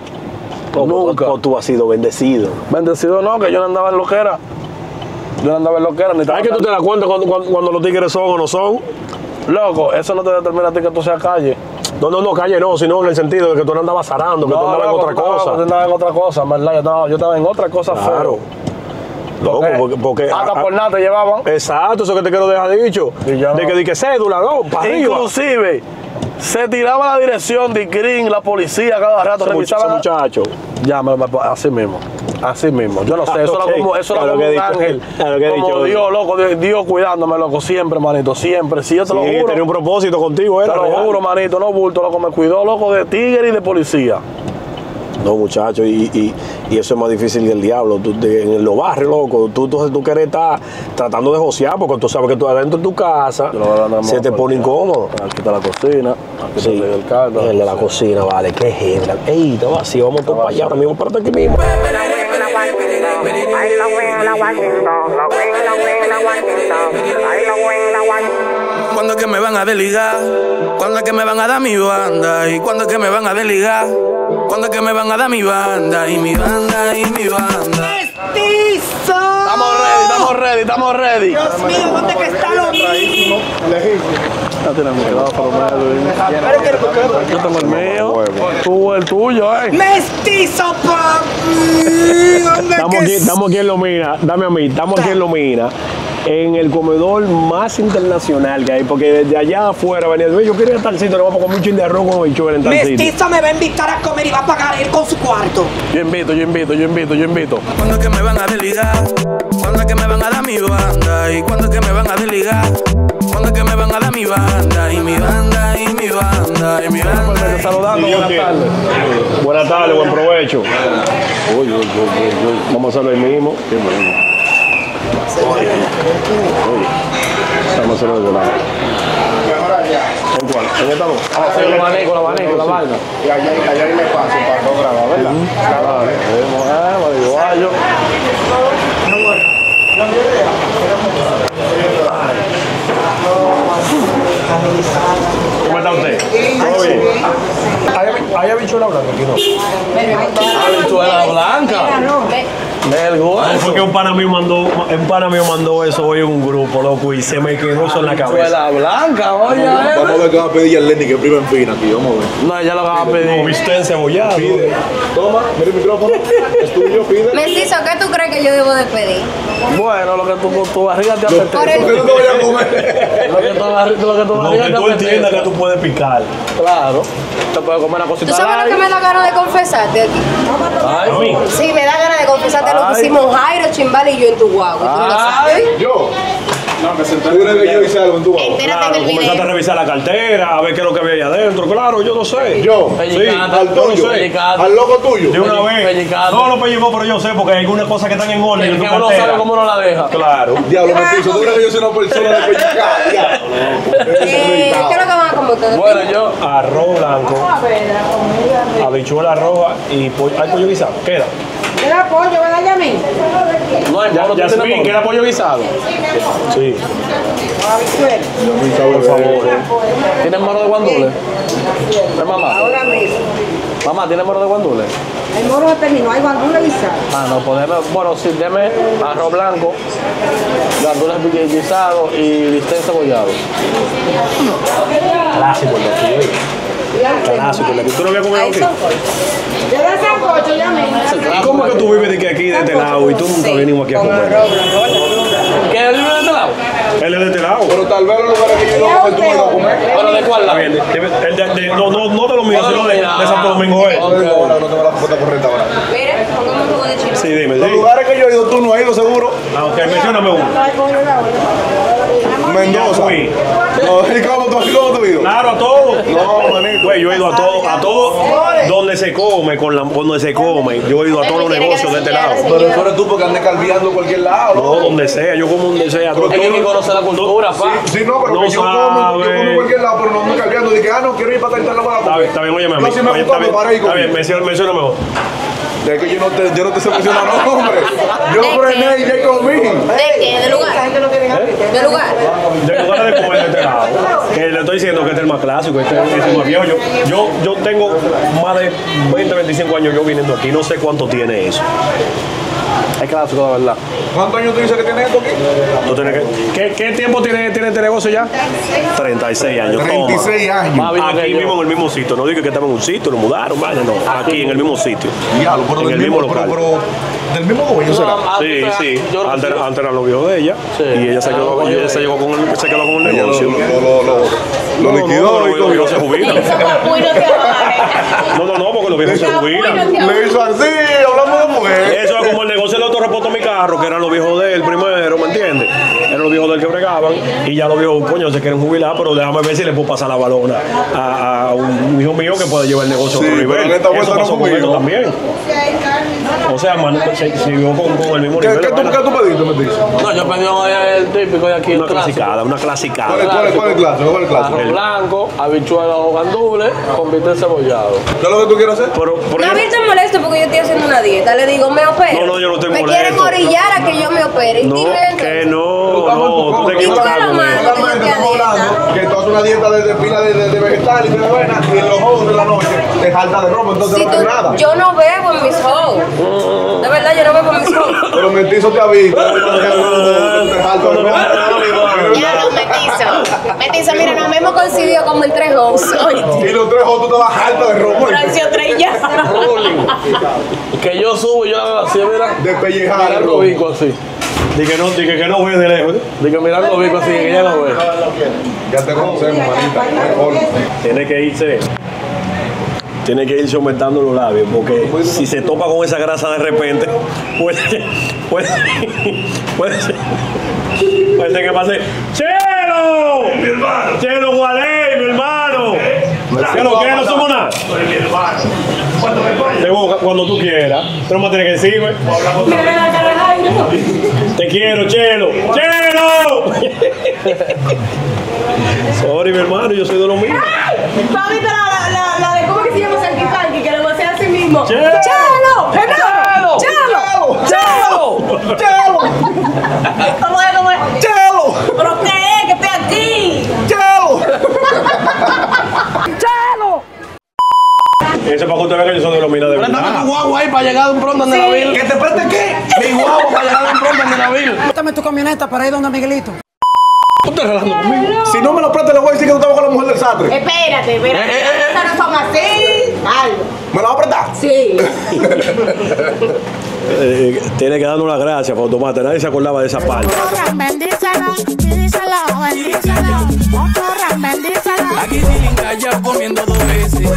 O tú has sido bendecido. Bendecido no, que yo no andaba en lo que era. ¿Sabes que tú te das cuenta cuando los tigres son o no son? Loco, eso no te determina a ti que tú seas calle. No, calle no, sino en el sentido de que tú no andabas zarando, que tú andabas en otra cosa. Yo andaba en otra cosa, ¿verdad? Yo estaba en otra cosa feo. Claro. Loco, porque hasta por nada te llevaban. Exacto, eso que te quiero dejar dicho. De que cédula, ¿no? Para arriba. Inclusive, se tiraba la dirección de Green, la policía cada rato revisaba. Muchacho. Ya, así mismo. Yo no sé, eso era como un ángel. Como Dios, loco, Dios cuidándome, loco, siempre, manito, siempre. Sí, yo te lo juro. Tenía un propósito contigo, era. Te lo juro, manito, no bulto, loco, me cuidó, loco, de tigre y de policía. No, muchacho, y eso es más difícil que el diablo. Tú, en los barrios, loco, tú quieres estar tratando de josear, porque tú sabes que tú adentro de tu casa se te pone incómodo. Aquí está la cocina, aquí está el carro. El de la cocina, vale, qué gente. Ey, está vacío, vamos todos para allá, ahora mismo, para aquí mismo. ¿Cuándo es que me van a desligar? ¿Cuándo es que me van a dar mi banda? ¿Y cuándo es que me van a desligar? ¿Cuándo es que me van a dar mi banda? Y mi banda, ¡Mestizo! Estamos ready. Dios mío, ¿dónde que está lo mismo? No tenemos que dar para Melvin. Yo tengo el mío. Tú el tuyo, eh. Mestizo, pa. Estamos aquí en Los Mina. Dame a mí. Estamos aquí en Los Mina. En el comedor más internacional que hay, porque desde allá afuera venía, yo quiero ir a tal sitio, le vamos a comer un chin de arroz con bichuela en tal sitio. Mestizo me va a invitar a comer y va a pagar él con su cuarto. Yo invito. ¿Cuándo es que me van a desligar? ¿Cuándo es que me van a dar mi banda? ¿Y cuándo es que me van a desligar? ¿Cuándo es que me van a dar mi banda? Y mi banda, y mi banda, y mi banda. Te saludamos, buenas tardes. Buenas tardes, buen provecho. Vamos a hacerlo ahí mismo. Qué bueno. Oye, estamos en el otro lado. ¿En cuál? ¿En esta voz? Ah, sí, con la vaina. Y allá hay un espacio para no grabar, ¿verdad? Claro, vemos, marihuayo. ¿Cómo está usted? ¿Todo bien? ¿Hay habichuela blanca aquí, no? ¿Habichuela blanca? Porque un pana mío mandó eso hoy en un grupo, loco, y se me quedó eso en la cabeza. Blanca, oye. Vamos a ver qué va a pedir Yailin, que prima en fin aquí, vamos a ver. No, ya la vas a pedir. No, viste encebollado. Pide. Toma, mira el micrófono. Es tuyo, pide. Mestizo, ¿qué tú crees que yo debo de pedir? Bueno, lo que tu barriga te apetece. ¿Por qué no te voy a comer? Lo que tu barriga te apetece. Lo que tú entiendas que tú puedes picar. Claro. Te puedes comer una cosita. ¿Tú sabes lo que me da ganas de confesarte aquí? Ay, mí. Sí, me da ganas de confesarte. Lo que hicimos Jairo, Chimbala y yo en tu guagua. ¿Tú no lo sabes? ¿Yo? No, me senté. ¿Tú crees que yo hice algo en tu guagua? Claro, comenzaste a revisar la cartera, a ver qué es lo que había ahí adentro. Claro, yo no sé. ¿Yo? Sí, al tuyo. Al loco tuyo. De una vez. No lo pellizcó, pero yo sé, porque hay algunas cosas que están en orden en tu cartera. Que uno sabe cómo no la deja. Claro. Diablo, Mestizo, ¿tú crees que yo soy una persona de pellizcar? ¿Qué es lo que van a comer? Bueno, yo. Arroz blanco. Habichuela roja y pollo. ¿Hay pollo guisado? Queda. ¿Queda pollo, verdad, Yamin? No, Yasmin, ¿queda pollo guisado? Sí. Por favor. ¿Tienes moro de guandules? Mamá. Ahora mismo. Mamá, ¿tienes moro de guandules? El moro terminó, hay guandules guisados. Ah, no, podemos. Bueno, sí, deme arroz blanco, guandules guisados y bistec cebollado. Clásico, lo que ¿Tú no habías comido aquí? Yo era sancocho, ya me. ¿Cómo que tú vives de aquí de este lado y tú nunca venimos aquí a comer? ¿Qué él vive de este lado? Él es de este lado. Pero tal vez los lugares que yo no me voy a comer. ¿Pero de cuál lado? No de los míos, sino de Santo Domingo. No tengo la foto correcta ahora. Mira, pongamos un poco de chile. Sí, dime. Los lugares que yo he ido, tú no has ido seguro. Aunque mencióname uno. Mendoza. ¿Cómo tú has ido? Claro, a todos. No, manito. Güey, yo he ido a todos donde se come. Yo he ido a todos los negocios de este lado. Pero tú porque andes calviando cualquier lado. No, donde sea, yo como donde sea. Hay que conocer la cultura, pa. Sí, no, pero que yo como en cualquier lado, pero no ando calviando. Dije, ah, no, quiero ir para tentar la mala. Está bien, óyeme a mí. No, si me gusta, me paro ahí conmigo. Está bien, menciona mejor. Es que yo no te sé mencionar nombre. Yo frené y ya comí. ¿De lugar? ¿De lugar? De lugar de comer de este lado. Que le estoy diciendo que este es el más clásico, este es el más viejo. Yo tengo más de 20, 25 años yo viniendo aquí. No sé cuánto tiene eso. Es clásico, la verdad. ¿Cuántos años tú dices que tienes esto aquí? ¿Qué tiempo tiene este negocio ya? 36 años. 36 años. Aquí mismo en el mismo sitio. No digo que estamos en un sitio, nos mudaron, vaya, no. Aquí en el mismo sitio. Diablo, pero del mismo local. ¿Del mismo dueño será? Sí. Antes era lo viejo de ella. Y ella se quedó con el negocio. Lo liquidó. Los viejos se jubilan. No, porque los viejos se jubilan. Le hizo así, hablamos de mujer. Eso es como el negocio del otro reporto a mi carro, que eran los viejos de él primero, ¿me entiendes? Eran los viejos del que bregaban y ya los viejos, coño, se quieren jubilar, pero déjame ver si le puedo pasar la balona a un hijo mío que pueda llevar el negocio a otro nivel. Eso pasó con esto también. O sea, man, siguió con el mismo nivel. ¿Qué tú pediste, Mestizo? No, yo pedí el típico de aquí. Una clasicada. ¿Cuál es el clásico? Arroz blanco, habichuelas o gandules, con bistec cebollado. ¿Qué es lo que tú quieres hacer? Nabil se molesta porque yo estoy haciendo una dieta. Le digo, me opero. No, yo no estoy molesto. Me quieren orillar a que yo me opere. No, que no. Tú te equivocas. hablando que tú haces una dieta de pila de vegetales y de avena, y en los shows de la noche te falta de ropa, entonces si no haces nada. Yo no bebo en mis shows. De verdad, yo no bebo en mis shows. Pero Mestizo te ha visto. Mestizo, mira, nos hemos coincidido como en 3 shows. Y los 3 shows tú te vas harta de ropa. Francio Trella. Que yo subo, yo así, mira. De pellejar el robico así. Dije que no ve de lejos. Dije que mirar los bicos así, que ya no ve. Ya te conocemos, manita. Tiene que irse aumentando los labios, porque si se topa con esa grasa de repente, puede ser que pase. ¡Chelo! ¡Mi hermano! ¡Chelo Gualey, mi hermano! ¿Qué lo que no somos nada? Soy mi hermano. Cuando me vaya. Te busca cuando tú quieras. Tú no me tienes que decir, güey. Te quiero, Chelo. ¡Chelo! Sorry, mi hermano, yo soy de lo mismo. ¿Tú viste la de cómo que se llama Sanky Sanky? Que le voy a hacer a sí mismo. ¡Chelo! ¡Chelo! ¡Chelo! ¡Chelo! ¡Chelo! ¿Cómo es? ¡Chelo! ¿Pero qué es? ¡Que estoy aquí! ¡Chelo! ¡Chelo! Ese es para que usted vea que yo soy de Los Mina de verdad. Préstame tu guagua ahí para llegar de un pronto a Nabil. ¿Que te preste qué? Mi guagua para llegar de un pronto a Nabil. Préstame tu camioneta para ir donde Miguelito. ¿Tú estás relajando conmigo? Si no me lo prestas, le voy a decir que tú estabas con la mujer del sastre. Espérate. Esta no fama así. Algo. ¿Me la vas a prestar? Sí. Tiene que darnos las gracias, Fautomata. Nadie se acordaba de esa parte. Aquí chilling callao comiendo 2 veces.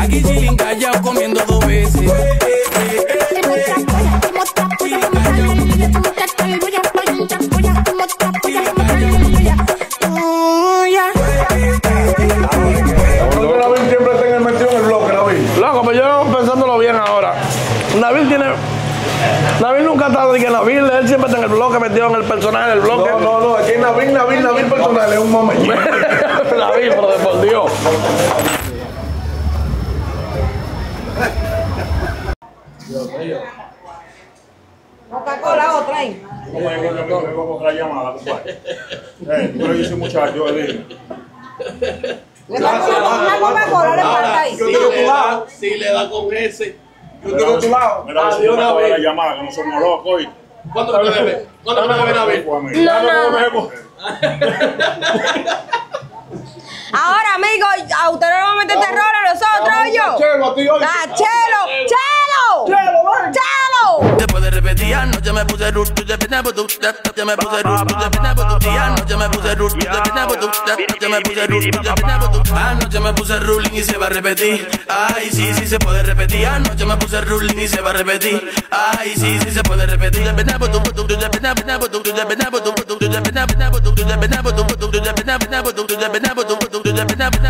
Aquí chilling callao comiendo 2 veces. Nabil, él siempre está en el bloque, metido en el personaje del bloque. No, aquí Nabil personal, es un momento. Nabil, pero por Dios. Dios mío. No sacó la otra ahí. ¿Cómo es que yo me voy a otra llamada, compadre? Yo le hice muchacho, Edwin. Le da una cola, le falta ahí. Si le da con ese. Yo tengo tu lado. Mira, si yo me voy a la llamada, que no somos locos hoy. ¿Cuánto me debe? ¿Cuánto me debe Nabil? No. Ahora, amigo, a usted no le va a meter terror a nosotros, yo. Chelo, a ti hoy. ¡Chelo! Después de repetir anoche me puse rudo, anoche me puse ruling y se va a repetir. Ay, sí, se puede repetir. Anoche me puse ruling y se va a repetir. Ay, sí, se puede repetir.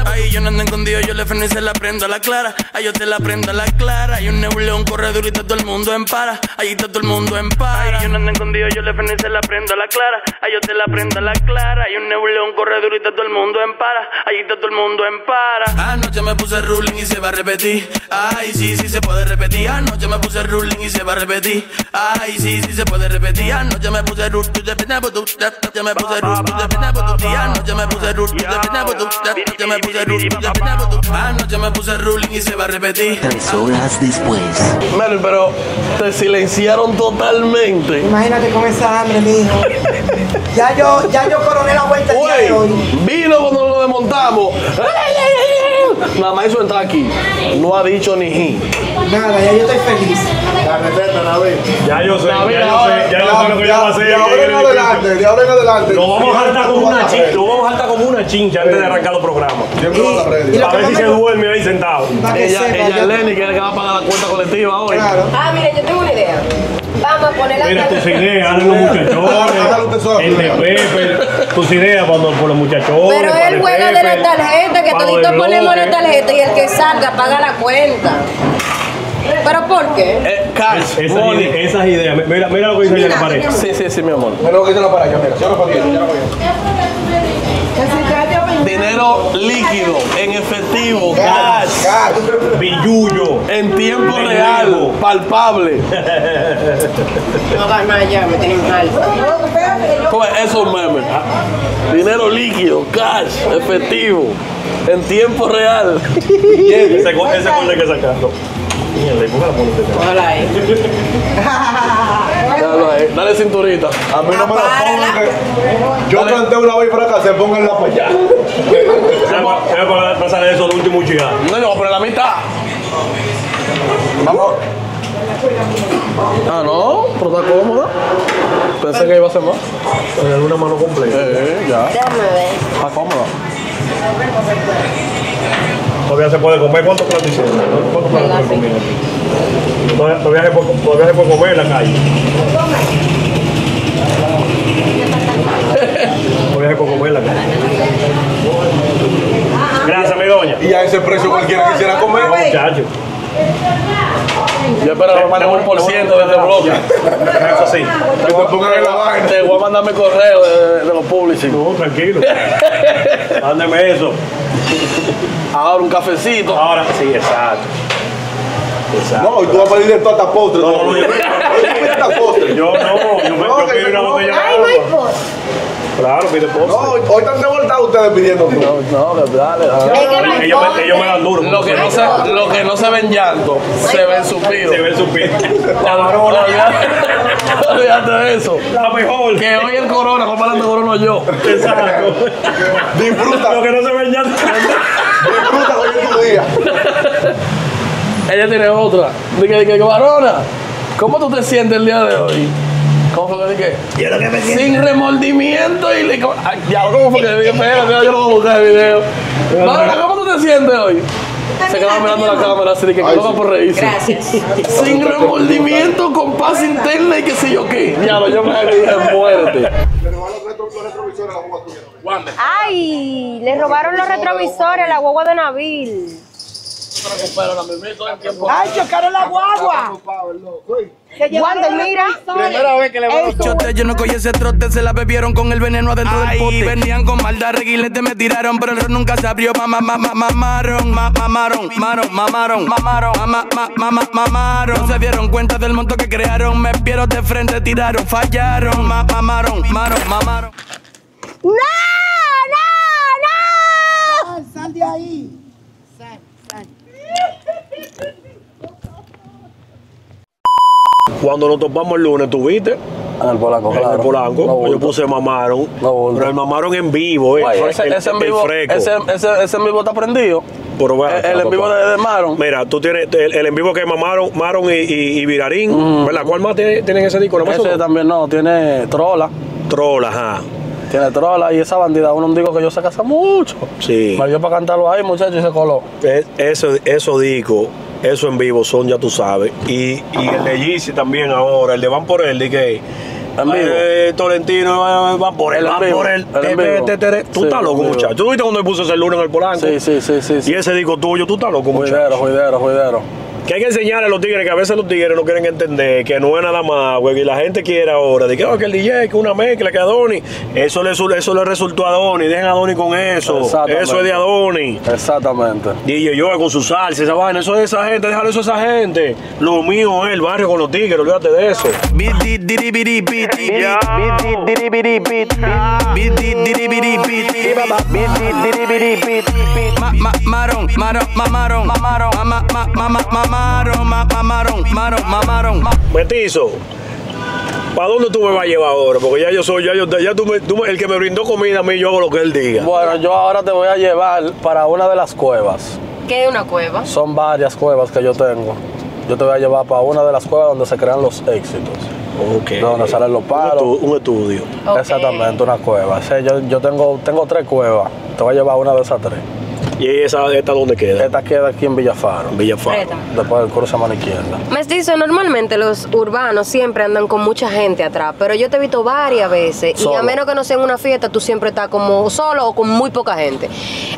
Ay, yo no ando escondido, yo le freno y se la prendo a la clara. Ay, yo te la prendo a la clara. Hay un nebuleón, corre duro y está todo el mundo en para. Ahí está todo el mundo en para. Ay, yo no ando escondido, yo le freno y se la prendo a la clara. Ay, yo te la prendo a la clara. Hay un nebuleón, corre duro y está todo el mundo en para. Ahí está todo el mundo en para. Anoche me puse ruling y se va a repetir. Ay, sí, se puede repetir. Anoche me puse ruling y se va a repetir. Ay, sí, se puede repetir. Anoche me puse ruling y se va a repetir. 3 horas después. Melvin, pero te silenciaron totalmente. Imagínate con esa hambre, mijo. Ya yo coroné la vuelta. Uy, hoy. Vino cuando lo desmontamos. Nada más eso entra aquí. No ha dicho ni ji. Nada, ya yo estoy feliz. La receta, Nabil. Ya yo sé lo que yo voy a hacer. De ahora en adelante. Nos vamos a saltar como una chincha antes de arrancar los programas. A ver si se duerme ahí sentado. Ella es Lenny, que es la que va a pagar la cuenta colectiva hoy. Claro. Ah, mire, yo tengo una idea. Vamos a poner la mira, tus ideas, los muchachones, el de Pepe, tus ideas por los muchachones. Pero es el juego de la tarjeta, que todito ponemos la tarjeta y el que salga paga la cuenta. ¿Pero por qué? Esas ideas. Mira lo que dice la pared. Sí, mi amor. Mira lo que dice la pared. Mira, yo no dinero líquido, en efectivo, cash, billullo, en tiempo real, palpable. No hagas nada ya, me tienen mal. esos memes. Dinero líquido, cash, efectivo, en tiempo real. Ese con el que sacarlo. Hola ahí. Dale cinturita. A mí no me la pongan. Yo planté una vez para acá, se pongan la para allá. Para pasar eso, el último Uchiha. No, no, pero la mitad. Vamos. Ah, no, pero está cómoda. Pensé que iba a ser más. En una mano completa. Ya. Déjame ver. Está cómoda. Todavía se puede comer. ¿Cuántos platos hicieron? ¿Cuántos platos se puede comer? Todavía se puede comer en la calle. Todavía se puede comer en la calle. Gracias, mi doña. Y a ese precio cualquiera quisiera comer. No, muchachos. Yo espero que manden 1% de este bloque. Eso sí. Te voy a poner la vaina. Te voy a mandar mi correo de los públicos. No, tranquilo. Mándeme eso. Ahora un cafecito. Ahora sí, exacto. No, y tú vas a pedir esto hasta postre. No, no, yo pido una botella de agua. Ay, no hay postre. Claro, pide postre. No, hoy están revoltados ustedes pidiendo. No, no, dale, dale. Ellos me dan duro. Lo que no se ven llanto, se ven suspiros. Se ven suspiros. Olvídate de eso. La mejor. Que hoy el corona, comparando corona yo. Exacto. Disfruta. Lo que no se ven llanto. Disfruta hoy en tu día. Ella tiene otra. Dije, varona, ¿cómo tú te sientes el día de hoy? ¿Cómo fue que dije? Yo lo que me siento. Sin remordimiento y le. Ay, ya, ¿cómo fue que dije? Espera, yo lo voy a buscar el video. Varona, ¿cómo tú te sientes hoy? Se quedaba mirando la cámara, así de que no va por reírse. Gracias. Sin remordimiento, con paz interna y qué sé yo qué. Ya, yo me dije, muerte. Ay, le robaron los retrovisores a la guagua de Nabil. ¡Ay, chocaron la guagua! Guante, mira. Primera vez que le voy a yo no cogí ese trote, se la bebieron con el veneno adentro del pote. Venían con maldad, reguilete me tiraron, pero el ron nunca se abrió. Mamaron. No se dieron cuenta del monto que crearon, me pierdo de frente, tiraron, fallaron. Mamaron. ¡No! ¡No! ¡No! ¡Sal de ahí! Cuando nos topamos el lunes, ¿tú viste? En el Polanco, claro. En el Polanco, no, yo puse mamaron, no, pero el mamaron en vivo, ese en vivo, ese en vivo está prendido. El en vivo de Maron. Mira, tú tienes el en vivo que es Maron y Virarín, ¿verdad? ¿Cuál más tienen ese disco? Ese también no, tiene Trola. Trola, ajá. Tiene trola y esa bandida, uno digo que yo se casa mucho. Sí. Me dio para cantarlo ahí, muchachos, y se coló. Eso digo, eso en vivo son, ya tú sabes. Y el de Yeezy también ahora, el de Van por él, dije. Tolentino, van por él. Tú estás loco, muchacho. ¿Tú viste cuando me puso ese lunes en el Polanco? Sí. Y ese disco tuyo, tú estás loco, muchacho. Juidero. Que hay que enseñar a los tigres, que a veces los tigres no quieren entender que no es nada más, güey, y la gente quiere ahora, de que, oh, que el DJ, que una mezcla, que a Doni, eso le resultó a Doni, dejen a Doni con eso, eso es de a Doni. Exactamente. DJ yo con su salsa, esa vaina, eso es esa gente, déjalo eso a esa gente, lo mío es el barrio con los tigres, olvídate de eso. Mestizo, ¿para dónde tú me vas a llevar ahora? Porque ya yo soy, el que me brindó comida a mí, yo hago lo que él diga. Bueno, yo ahora te voy a llevar para una de las cuevas. ¿Qué es una cueva? Son varias cuevas que yo tengo. Yo te voy a llevar para una de las cuevas donde se crean los éxitos. Okay. Donde salen los palos. Un estudio. Okay. Exactamente, una cueva. Sí, yo tengo tres cuevas. Te voy a llevar a una de esas tres. ¿Y esta dónde queda? Esta queda aquí en Villafaro. Después del cruce a mano izquierda. Mestizo, normalmente los urbanos siempre andan con mucha gente atrás, pero yo te he visto varias veces solo. Y a menos que no sea en una fiesta, tú siempre estás como solo o con muy poca gente.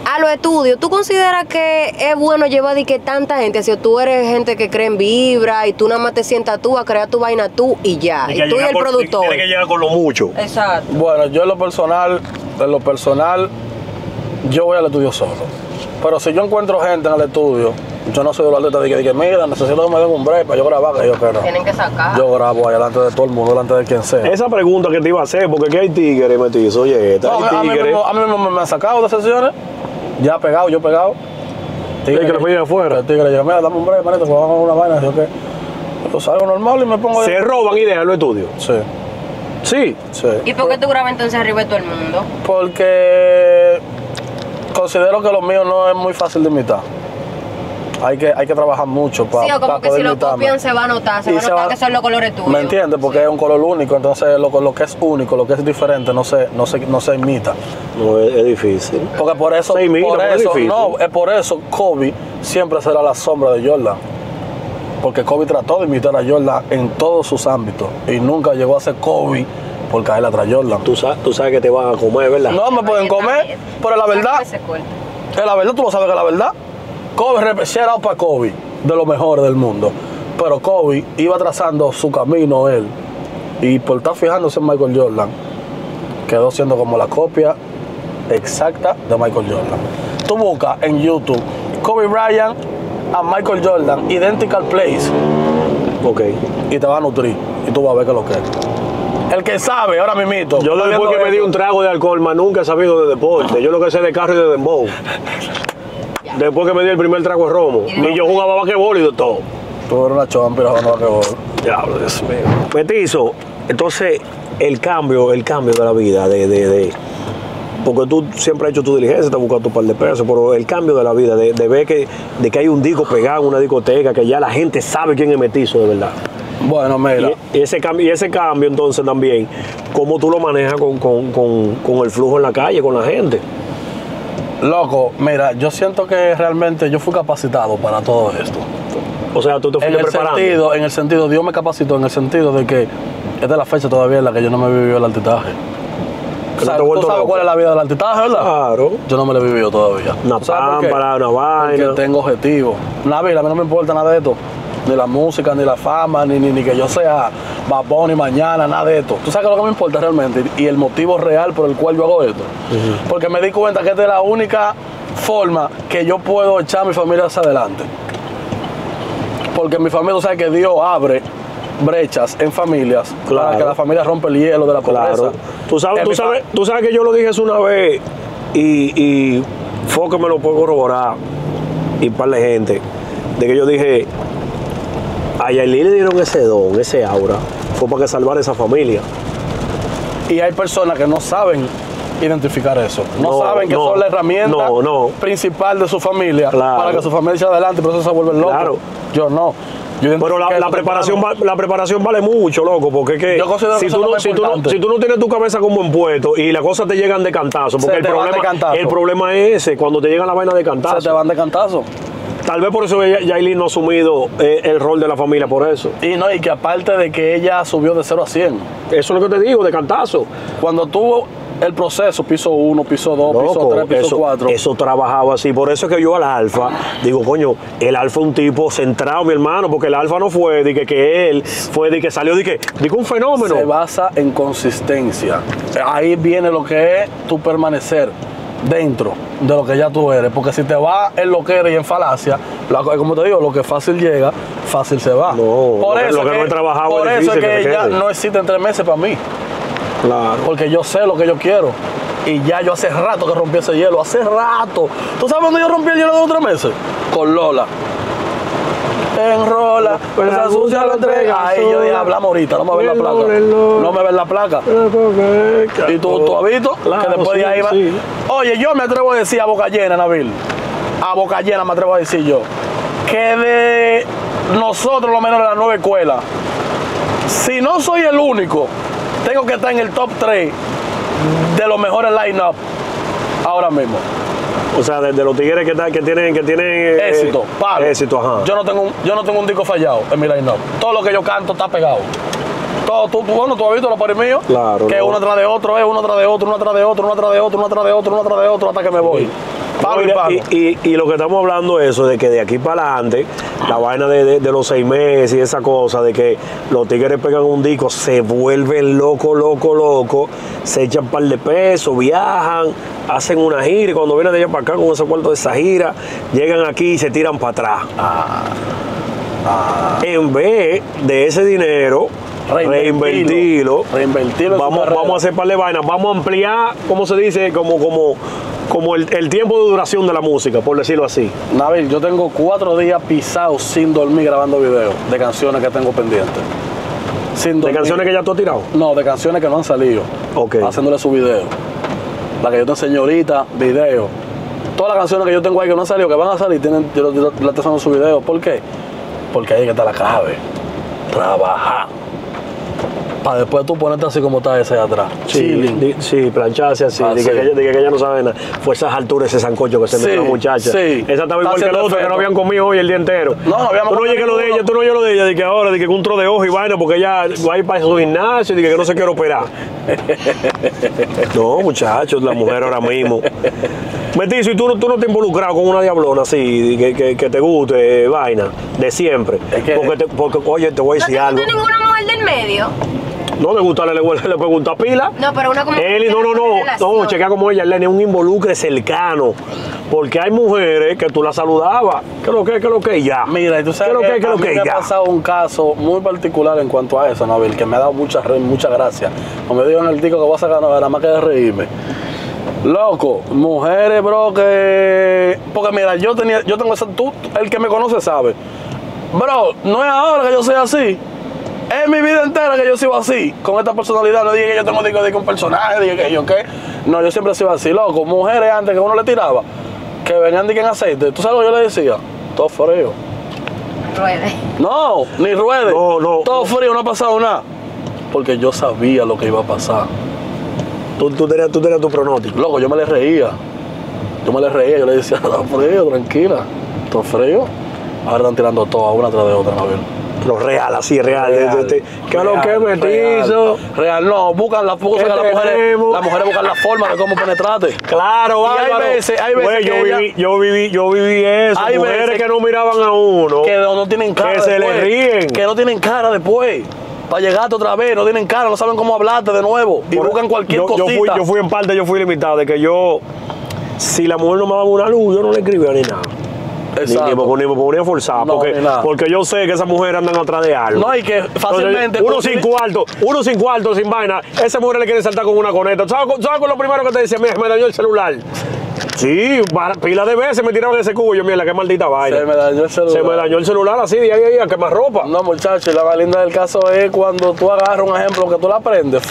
A los estudios, ¿tú consideras que es bueno llevar de que tanta gente? Si tú eres gente que cree en vibra y tú nada más te sientas tú a crear tu vaina tú y ya. Y tú y el productor. Tienes que llegar con lo mucho. Exacto. Bueno, yo en lo personal, yo voy al estudio solo. Pero si yo encuentro gente en el estudio, Yo no soy de los atletas de que mira, necesito que me den un break para yo grabar, que yo pero tienen que sacar. Yo grabo ahí delante de todo el mundo, delante de quien sea. Esa pregunta que te iba a hacer, porque ¿qué hay tigres, Mestizo? Oye, está hay tigres. A mí me han sacado de sesiones, ya pegado, yo pegado. Tigre que le piden afuera. El tigre yo, mira, dame un break, manito, que vamos a una vaina, yo qué. Yo salgo normal y me pongo ahí. Se roban ideas en los estudios. Sí. Sí. Sí. ¿Y por qué tú grabas entonces arriba de todo el mundo? Porque considero que lo mío no es muy fácil de imitar. Hay que trabajar mucho para sí, o como que si lo copian se va a notar, se va a notar que son los colores tuyos. ¿Me entiendes? Porque sí. Es un color único, entonces lo que es único, lo que es diferente, no se imita. No, es difícil. Porque por eso, por eso Kobe siempre será la sombra de Jordan. Porque Kobe trató de imitar a Jordan en todos sus ámbitos y nunca llegó a ser Kobe por caer atrás Jordan. Tú sabes que te van a comer, ¿verdad? No me pueden comer, pero la verdad, tú lo sabes que la verdad. Kobe, shout-out para Kobe, de los mejores del mundo. Pero Kobe iba trazando su camino él. Y por estar fijándose en Michael Jordan, quedó siendo como la copia exacta de Michael Jordan. Tú buscas en YouTube Kobe Bryant a Michael Jordan, identical place. Ok. Y te va a nutrir. Y tú vas a ver qué es lo que es. El que sabe, ahora mismito. Yo después que me di un trago de alcohol, más nunca he sabido de deporte. Yo lo que sé de carro y de dembow. Después que me di el primer trago de romo, ni yo jugaba vaquebol y de todo. Tú eras una champion jugando vaquebol. Diablo, Dios mío. Mestizo, entonces el cambio de la vida, porque tú siempre has hecho tu diligencia, te has buscado tu par de pesos, pero el cambio de la vida, de ver que hay un disco pegado en una discoteca, que ya la gente sabe quién es Mestizo de verdad. Bueno, mira. Y ese cambio entonces también, ¿cómo tú lo manejas con el flujo en la calle, con la gente? Loco, mira, yo siento que realmente yo fui capacitado para todo esto. O sea, tú te fuiste preparando. En el sentido, Dios me capacitó en el sentido de que esta es la fecha todavía en la que yo no me he vivido el artistaje. O sea, tú sabes cuál es la vida del artistaje, ¿verdad? Claro. Yo no me lo he vivido todavía. Una pámpara, una vaina. Porque tengo objetivos. Nabil, a mí no me importa nada de esto. Ni la música, ni la fama, ni que yo sea babón, ni mañana, nada de esto. Tú sabes que lo que me importa realmente y el motivo real por el cual yo hago esto. Uh-huh. Porque me di cuenta que esta es la única forma que yo puedo echar a mi familia hacia adelante. Porque mi familia, tú sabes que Dios abre brechas en familias para que la familia rompa el hielo de la pobreza. Claro. Tú sabes que yo lo dije eso una vez y fue que me lo puedo corroborar y un par de gente, de que yo dije... A Yailin le dieron ese don, ese aura, fue para que salvar esa familia. Y hay personas que no saben identificar eso. No saben que son la herramienta principal de su familia para que su familia se adelante, por eso se vuelven locos. Claro. Yo no. Pero la preparación vale mucho, loco, porque es que si tú no tienes tu cabeza como en puerto y las cosas te llegan de cantazo, porque el problema es ese, cuando te llegan la vaina de cantazo. Se te van de cantazo. Tal vez por eso Yailin no ha asumido el rol de la familia, por eso. Y que aparte de que ella subió de 0 a 100. Eso es lo que te digo, de cantazo. Cuando tuvo el proceso, piso 1, piso 2, loco, piso 3, piso 4. Eso trabajaba así. Por eso es que yo al Alfa digo, coño, el Alfa es un tipo centrado, mi hermano, porque el Alfa no fue de que él fue de que salió de que un fenómeno. Se basa en consistencia. Ahí viene lo que es tu permanecer dentro de lo que ya tú eres, porque si te vas en lo que eres y en falacia, como te digo, lo que fácil llega, fácil se va. Por eso es que ya no existen 3 meses para mí. Claro. Porque yo sé lo que yo quiero. Y ya yo hace rato que rompí ese hielo, hace rato. ¿Tú sabes dónde yo rompí el hielo de los 3 meses? Con Lola. Enrola, pues esa sucia lo entrega. Ahí yo dije, hablamos ahorita, no me ven la placa. No me ven la placa. Y tú has visto que después de ahí va. Oye, yo me atrevo a decir a boca llena, Nabil. A boca llena me atrevo a decir yo. Que de nosotros, lo menos de la nueva escuela, si no soy el único, tengo que estar en el top 3 de los mejores line-up ahora mismo. O sea, desde los tigres que tienen éxito, palo. Éxito, ajá. Yo no tengo un disco fallado en mi line-up. Todo lo que yo canto está pegado. Tú has visto los paris míos. Claro. Que uno tras de otro, uno tras de otro, uno tras de otro, uno tras de otro, uno tras de otro, uno tras de otro, hasta que me voy. Y lo que estamos hablando es eso, de que de aquí para adelante, la vaina de los 6 meses y esa cosa, de que los tigres pegan un disco, se vuelven locos, se echan un par de pesos, viajan, hacen una gira y cuando vienen de allá para acá con ese cuarto de esa gira, llegan aquí y se tiran para atrás. En vez de ese dinero, reinvertirlo, vamos a hacer par de vainas, vamos a ampliar, ¿cómo se dice? Como el tiempo de duración de la música, por decirlo así. Nabil, yo tengo 4 días pisados sin dormir grabando videos de canciones que tengo pendientes. ¿De canciones que ya tú has tirado? No, de canciones que no han salido. Ok. Haciéndole su video. La que yo te enseñé ahorita, video. Todas las canciones que yo tengo ahí que no han salido, que van a salir, yo le estoy haciendo su video. ¿Por qué? Porque ahí que está la clave. Trabajar. Para después tú ponerte así como está ese atrás. Sí, plancharse así. Dije que ella no sabe nada. Fue esas alturas, ese sancocho que se metió la muchacha. Sí. Esa estaba igual que el otro, que no habían comido hoy el día entero. No, no habíamos comido. Tú no oyes lo de ella, de que ahora, de que un tro de ojo y vaina, porque ella va a ir para su gimnasio, de que no se quiere operar. No, muchachos, la mujer ahora mismo. Mestizo, ¿y tú no te has involucrado con una diablona así, que te guste, vaina, de siempre? Es que, porque, oye, te voy a decir algo. ¿No te gusta ninguna mujer del medio? No, me gusta, le pregunta pila. No, pero una como Eli, no, chequea como ella, Eleni, un involucre cercano. Porque hay mujeres que tú la saludabas. ¿Qué lo que? Ya. Mira, y tú sabes que me ha pasado un caso muy particular en cuanto a eso, Nabil, que me ha dado muchas gracias. Como me dijo en el tico que vas a ganar, nada más que de reírme. Loco, mujeres, bro, que... Porque mira, yo tengo esa... Tú, el que me conoce sabe. Bro, no es ahora que yo soy así. Es mi vida entera que yo sigo así, con esta personalidad. No dije que yo tengo un personaje, dije que yo qué. No, yo siempre sigo así, loco. Mujeres antes que uno le tiraba, que venían de que en aceite. ¿Tú sabes lo que yo le decía? Todo frío. Ruede. No, ni ruede. No. Todo frío, no ha pasado nada. Porque yo sabía lo que iba a pasar. Tú tenías tu pronóstico. Loco, yo me le reía. Yo le decía, todo frío, tranquila. Todo frío. Ahora están tirando todo, una tras de otra, Nabil. Lo real, así, real. ¿Qué es lo que Mestizo? Real, no, buscan las cosas que las mujeres buscan la forma de cómo penetrarte. Claro, bárbaro. Hay veces que yo viví eso. Hay mujeres que no miraban a uno. Que no tienen cara después. Que se les ríen. Que no tienen cara después. Para llegarte otra vez, no tienen cara, no saben cómo hablarte de nuevo. Y buscan cualquier cosita. Yo fui en parte, limitado. De que yo, si la mujer no me daba una luz, yo no le escribía ni nada. Ni me ponía forzado, no, porque yo sé que esas mujeres andan atrás de algo. No, y que fácilmente... Uno sin cuarto, sin vaina, esa mujer le quiere saltar con una coneta. ¿Sabes con lo primero que te decía? Mira, me dañó el celular. Sí, pila de veces me tiraron ese cubo. Yo, mira, qué maldita vaina. Se me dañó el celular así, de ahí a quemar ropa. No, muchachos, la más linda del caso es cuando tú agarras un ejemplo que tú la prendes,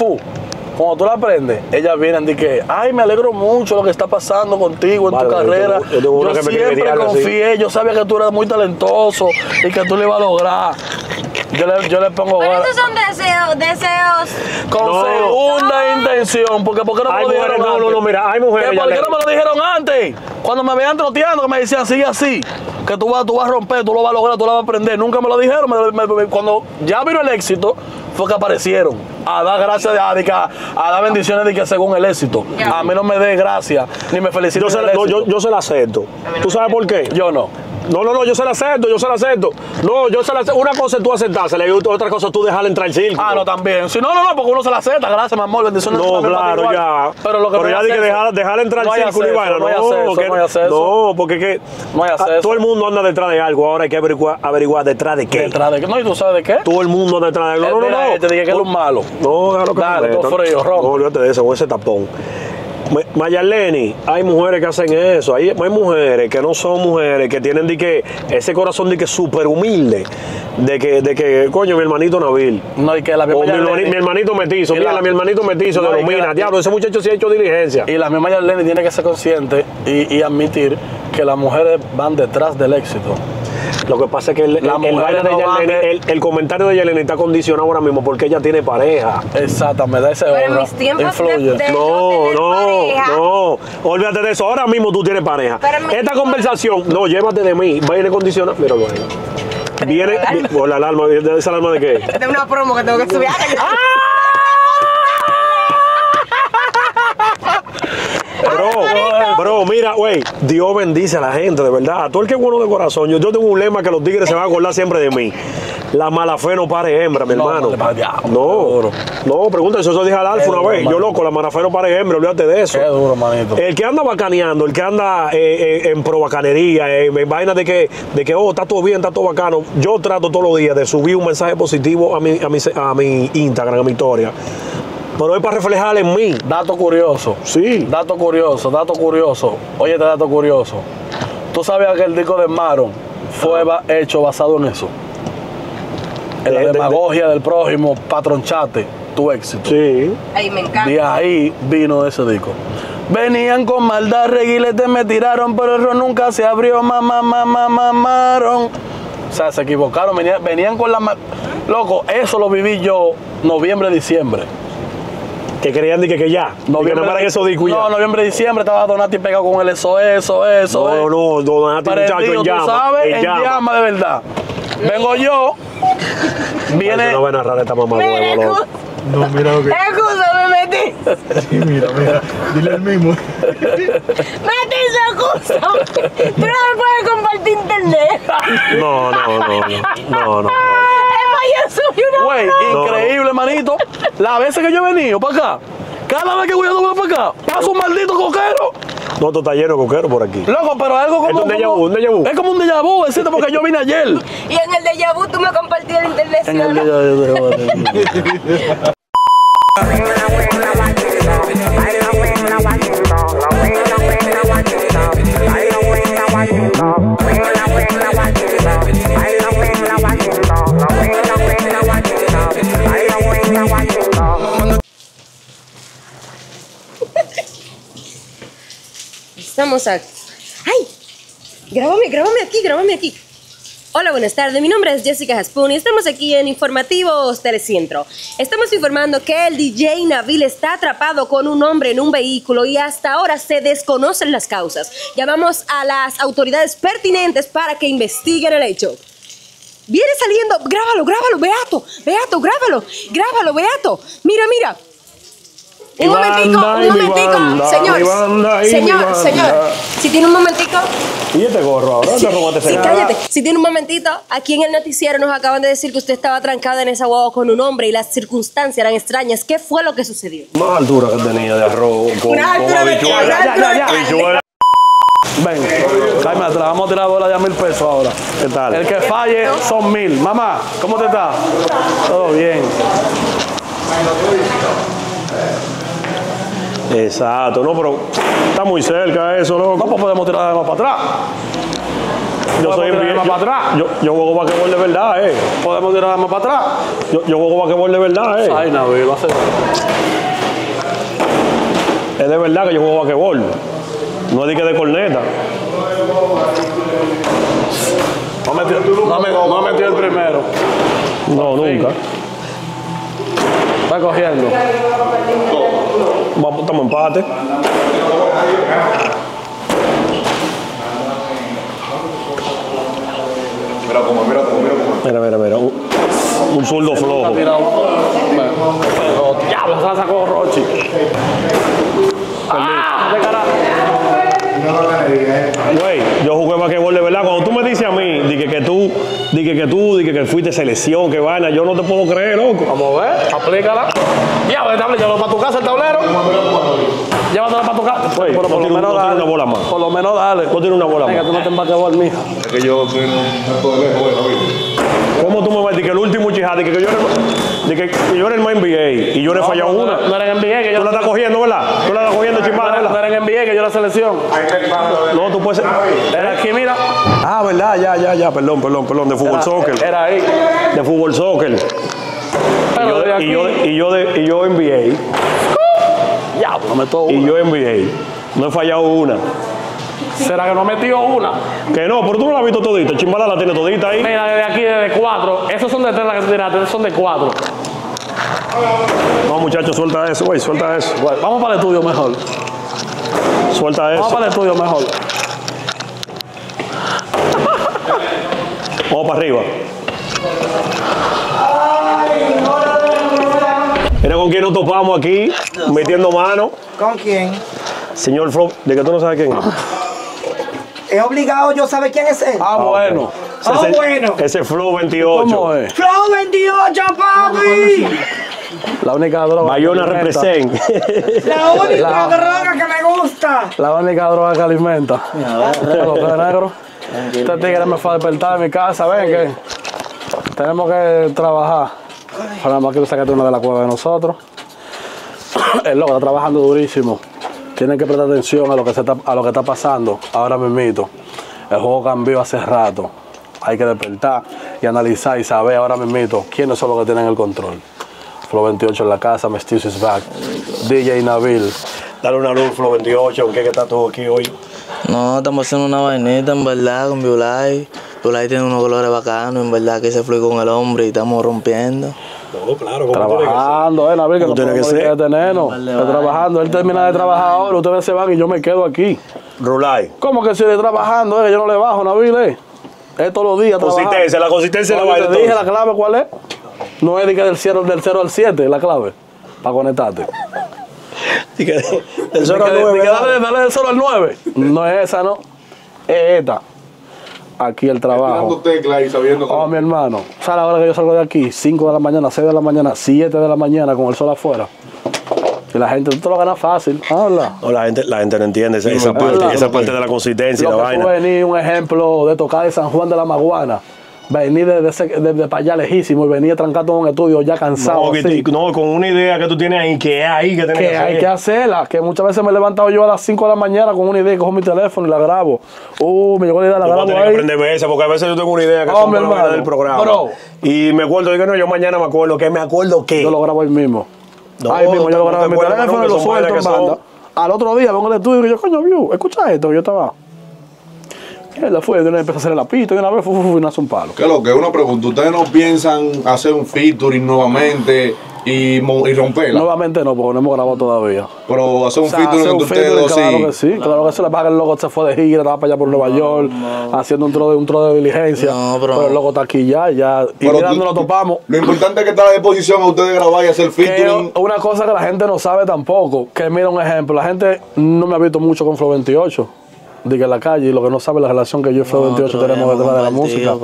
Cuando tú la prendes, ellas vienen de que, ay, me alegro mucho lo que está pasando contigo en tu carrera. Yo siempre confié, yo sabía que tú eras muy talentoso y que tú le ibas a lograr. Yo le pongo... Pero estos son deseos. Con segunda intención, porque ¿por qué no me lo dijeron antes? No, mira, hay mujeres... ¿Por qué no me lo dijeron antes? Cuando me veían troteando, que me decían, sigue así, que tú vas a romper, tú lo vas a lograr, tú lo vas a aprender. Nunca me lo dijeron. Cuando ya vino el éxito, fue que aparecieron. A dar gracias, a dar bendiciones de que según el éxito. A mí no me dé gracias, ni me felicite. Yo se la acepto. ¿Tú sabes por qué? Yo no. No, yo se la acepto. No, yo se la acepto. Una cosa es tú aceptársela y otra cosa es tú dejarla entrar al circo. Ah, no, también. Si no, porque uno se la acepta. Gracias, mi amor, bendiciones. No, claro, ya. Pero ya dije dejarla entrar al circo y vaina. No, porque que todo el mundo anda detrás de algo. Ahora hay que averiguar detrás de qué. ¿Detrás de qué? No, ¿y tú sabes de qué? Todo el mundo anda detrás de algo. No. Te dije que es lo malo. No, claro que no. Dale, todo frío, rojo. No, olvídate de eso, con ese tapón. Mayaleni, hay mujeres que hacen eso. Hay mujeres que no son mujeres, que tienen de que ese corazón de que súper humilde. De que, coño, mi hermanito Nabil. No, y que la misma Yailin, mi hermanito Mestizo. Mi hermanito Mestizo de Los Mina. Diablo, ese muchacho sí ha hecho diligencia. Y la misma Yailin tiene que ser consciente y admitir que las mujeres van detrás del éxito. Lo que pasa es que el comentario de Yailin está condicionado ahora mismo porque ella tiene pareja. Exacto, me da ese honra. Pero en mis tiempos no. Olvídate de eso. Ahora mismo tú tienes pareja. Esta conversación, no, llévate de mí. Va a ir condicionado. Mira, bueno. Viene por la alarma. ¿Esa alarma de qué? De una promo que tengo que subir. Bro, No, mira, güey, Dios bendice a la gente, de verdad. A todo el que es bueno de corazón. Yo tengo un lema que los tigres se van a acordar siempre de mí. La mala fe no pare hembra, mi hermano. No, pregúntale, eso dije al Alfa una vez. Yo, loco, la mala fe no pare hembra, olvídate de eso. Qué duro, manito. El que anda bacaneando, el que anda en probacanería, en vainas de que, oh, está todo bien, está todo bacano. Yo trato todos los días de subir un mensaje positivo a mi Instagram, a mi historia. Pero es para reflejar en mí. Dato curioso. Sí. Dato curioso, dato curioso. Oye, este dato curioso. ¿Tú sabías que el disco de Maron fue hecho basado en eso? En la demagogia del prójimo, patronchate tu éxito. Sí. Ahí me encanta. De ahí vino ese disco. Venían con maldad, reguiletes me tiraron, pero el ron nunca se abrió, mamaron. O sea, se equivocaron, venían con la... Loco, eso lo viví yo noviembre, diciembre. Que creían de que ya. Noviembre, diciembre estaba Donati pegado con el eso. Donati, muchacho, en llama. Tú sabes, en llama de verdad. Vengo yo, viene... No voy a narrar esta mamá. No, mira lo que... ¡Acúsame, Mestizo! Sí, mira. Dile el mismo. ¡Mestizo, acúsame! ¡Tú no me puedes compartir internet! No. Es más, yo subí una... Güey, increíble, manito. Las veces que yo he venido para acá, cada vez que voy a tomar para acá, paso un maldito coquero. No, esto está lleno de coquero por aquí. Loco, pero algo como... Es un déjà vu, Es como un déjà vu, es cierto, porque yo vine ayer. Y en el déjà vu tú me compartiste el internet. En el déjà vu. Estamos aquí. ¡Ay! Grábame aquí. Hola, buenas tardes. Mi nombre es Jessica Haspun y estamos aquí en Informativos Telecentro. Estamos informando que el DJ Nabil está atrapado con un hombre en un vehículo y hasta ahora se desconocen las causas. Llamamos a las autoridades pertinentes para que investiguen el hecho. Viene saliendo. Grábalo, Beato, grábalo, Beato. Mira. Un momentico, señor, si tiene un momentico. Y este gorro ahora, te robaste ese. Cállate, si tiene un momentito, aquí en el noticiero nos acaban de decir que usted estaba trancada en esa guagua con un hombre y las circunstancias eran extrañas. ¿Qué fue lo que sucedió? Más altura que tenía de arroz con habichuela. Ven, cállame atrás, vamos a tirar bola de $1000 ahora. ¿Qué tal? El que falle son 1000. Mamá, ¿cómo te está? Todo bien. Exacto, no, pero está muy cerca eso, loco. ¿Cómo podemos tirar más para atrás? Yo soy bien. Yo juego vaquebol de verdad, Podemos tirar más para atrás. Yo juego vaquebol de verdad, Ay, Nabil, va a ser. Es de verdad que yo juego vaquebol. No es de que de corneta. No metí el primero. No, nunca. Está cogiendo. Vamos, estamos empate. Mira. Un zurdo flojo. Ya, la sacó Rochi. Güey, yo jugué vaquebol de verdad. Cuando tú me dices a mí, dije que fuiste selección, que vaina, yo no te puedo creer, loco. Vamos a ver, aplícala. Llévatela para tu casa el tablero. Llévatela para tu casa. Güey, por lo menos dale una bola más. Por lo menos dale. No tiene una bola más. Venga, tú no te embaquebol, mija. Es que yo soy todo lejos, güey. ¿Cómo tú me vas a decir que el último Uchiha, que yo era el más NBA y yo le he fallado una? No era en NBA, que yo... Tú la estás cogiendo, ¿verdad? Tú la estás cogiendo, Chimbala. No era en NBA, que yo era selección. No, tú puedes... Era aquí, mira. Ah, ¿verdad? Ya. Perdón. De fútbol soccer. Era ahí. De fútbol soccer. Y yo NBA. Ya, pues no meto una. Y yo NBA. No he fallado una. ¿Será que no ha metido una? Que no, pero tú no la has visto todita. Chimbala la tiene todita ahí. Mira, desde aquí, desde 4. Esos son de 3 las que se tiran, son de 4. No, muchachos, suelta eso, güey, suelta eso. Wey, vamos para el estudio mejor. Suelta eso. Vamos para el estudio mejor. Vamos para arriba. Mira con quién nos topamos aquí, metiendo mano. ¿Con quién? Señor Fro, de que tú no sabes quién es. ¿Es obligado yo saber quién es él? Ah, bueno. Ah, bueno. Ese Flow 28. ¿Cómo es? ¡Flow 28, papi! La única droga. Bayona represent. La única droga que me gusta. La única droga que alimenta. Este tigre me fue a despertar en mi casa, ven que tenemos que trabajar. Ahora más quiero sacarte una de la cueva de nosotros. El loco está trabajando durísimo. Tienen que prestar atención a lo que está pasando ahora mismito. El juego cambió hace rato. Hay que despertar y analizar y saber ahora mismito quiénes son los que tienen el control. Flow 28 en la casa, Mestizo is back. DJ Nabil. Dale una luz, Flow 28, aunque que está todo aquí hoy. No, estamos haciendo una vainita, en verdad, con Violay. Violay tiene unos colores bacanos, en verdad, que se fluye con el hombre y estamos rompiendo. No, claro, trabajando, Nabil, que no tiene que ser. Trabajando, él termina de trabajar ahora, ustedes se van y yo me quedo aquí. Rulay. ¿Cómo que sigue trabajando, yo no le bajo, Nabil, Es todos los días trabajando. Consistencia, la consistencia de la vaina. Te dije la clave, ¿cuál es? No es de que del 0 al 7, la clave, para conectarte. Del 0 al 9. Dale del 0 al 9. No es esa, no. Es esta. Aquí el trabajo. Oh, mi hermano. ¿Sabes la hora que yo salgo de aquí? 5 de la mañana, 6 de la mañana, 7 de la mañana, con el sol afuera. Y la gente, tú te lo ganas fácil. Habla. No, la gente no entiende esa parte de la consistencia, la vaina. Venir un ejemplo de tocar de San Juan de la Maguana. Venir desde para allá lejísimo y venir a trancar todo un estudio ya cansado. No, con una idea que tú tienes ahí, que es ahí que tienes que hacer. Hay que hacerla, que muchas veces me he levantado yo a las 5 de la mañana con una idea y cojo mi teléfono y la grabo. Me llegó la idea, la grabo. Tú vas a tener que aprenderme esa, porque a veces yo tengo una idea que es una del programa. Bro. Y me acuerdo, digo, no, yo mañana me acuerdo que, yo lo grabo ahí mismo. No, ahí mismo yo lo grabo en mi teléfono y lo suelto en banda. Al otro día vengo al estudio y yo, coño, view, escucha esto, yo estaba. La fue, de una empezó a hacer el apito y una vez fue nace un palo. Que lo que es una pregunta, ¿ustedes no piensan hacer un featuring nuevamente y romperla? Nuevamente no, porque no hemos grabado todavía. Pero hacer un featuring entre ustedes dos, claro, sí. Claro que sí, claro que se le paga, el loco se fue de gira, estaba para allá por Nueva York, haciendo un tro de diligencia. No, pero el loco está aquí ya, y mirando lo topamos. Lo importante es que está a la disposición a ustedes grabar y hacer featuring. Una cosa que la gente no sabe tampoco, que mira un ejemplo, la gente no me ha visto mucho con Flow 28. De que en la calle, y lo que no sabe la relación que yo y Flow 28 tenemos detrás de la música.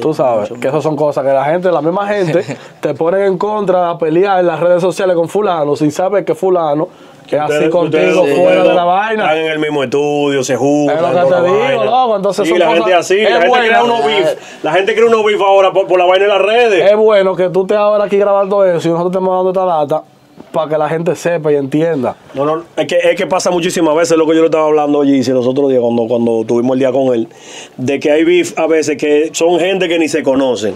Tú sabes que esas son cosas que la misma gente te ponen en contra a pelear en las redes sociales con fulano sin saber que fulano que así contigo fuera de la vaina. Están en el mismo estudio, se juntan. Es lo que te digo, loco. Entonces son cosas. La gente así, la gente crea unos beef. La gente crea unos beef ahora por la vaina en las redes. Es bueno que tú estés ahora aquí grabando eso y nosotros te estamos dando esta data, para que la gente sepa y entienda. No, es que pasa muchísimas veces lo que yo le estaba hablando allí, los otros días cuando tuvimos el día con él, de que hay beef a veces que son gente que ni se conocen.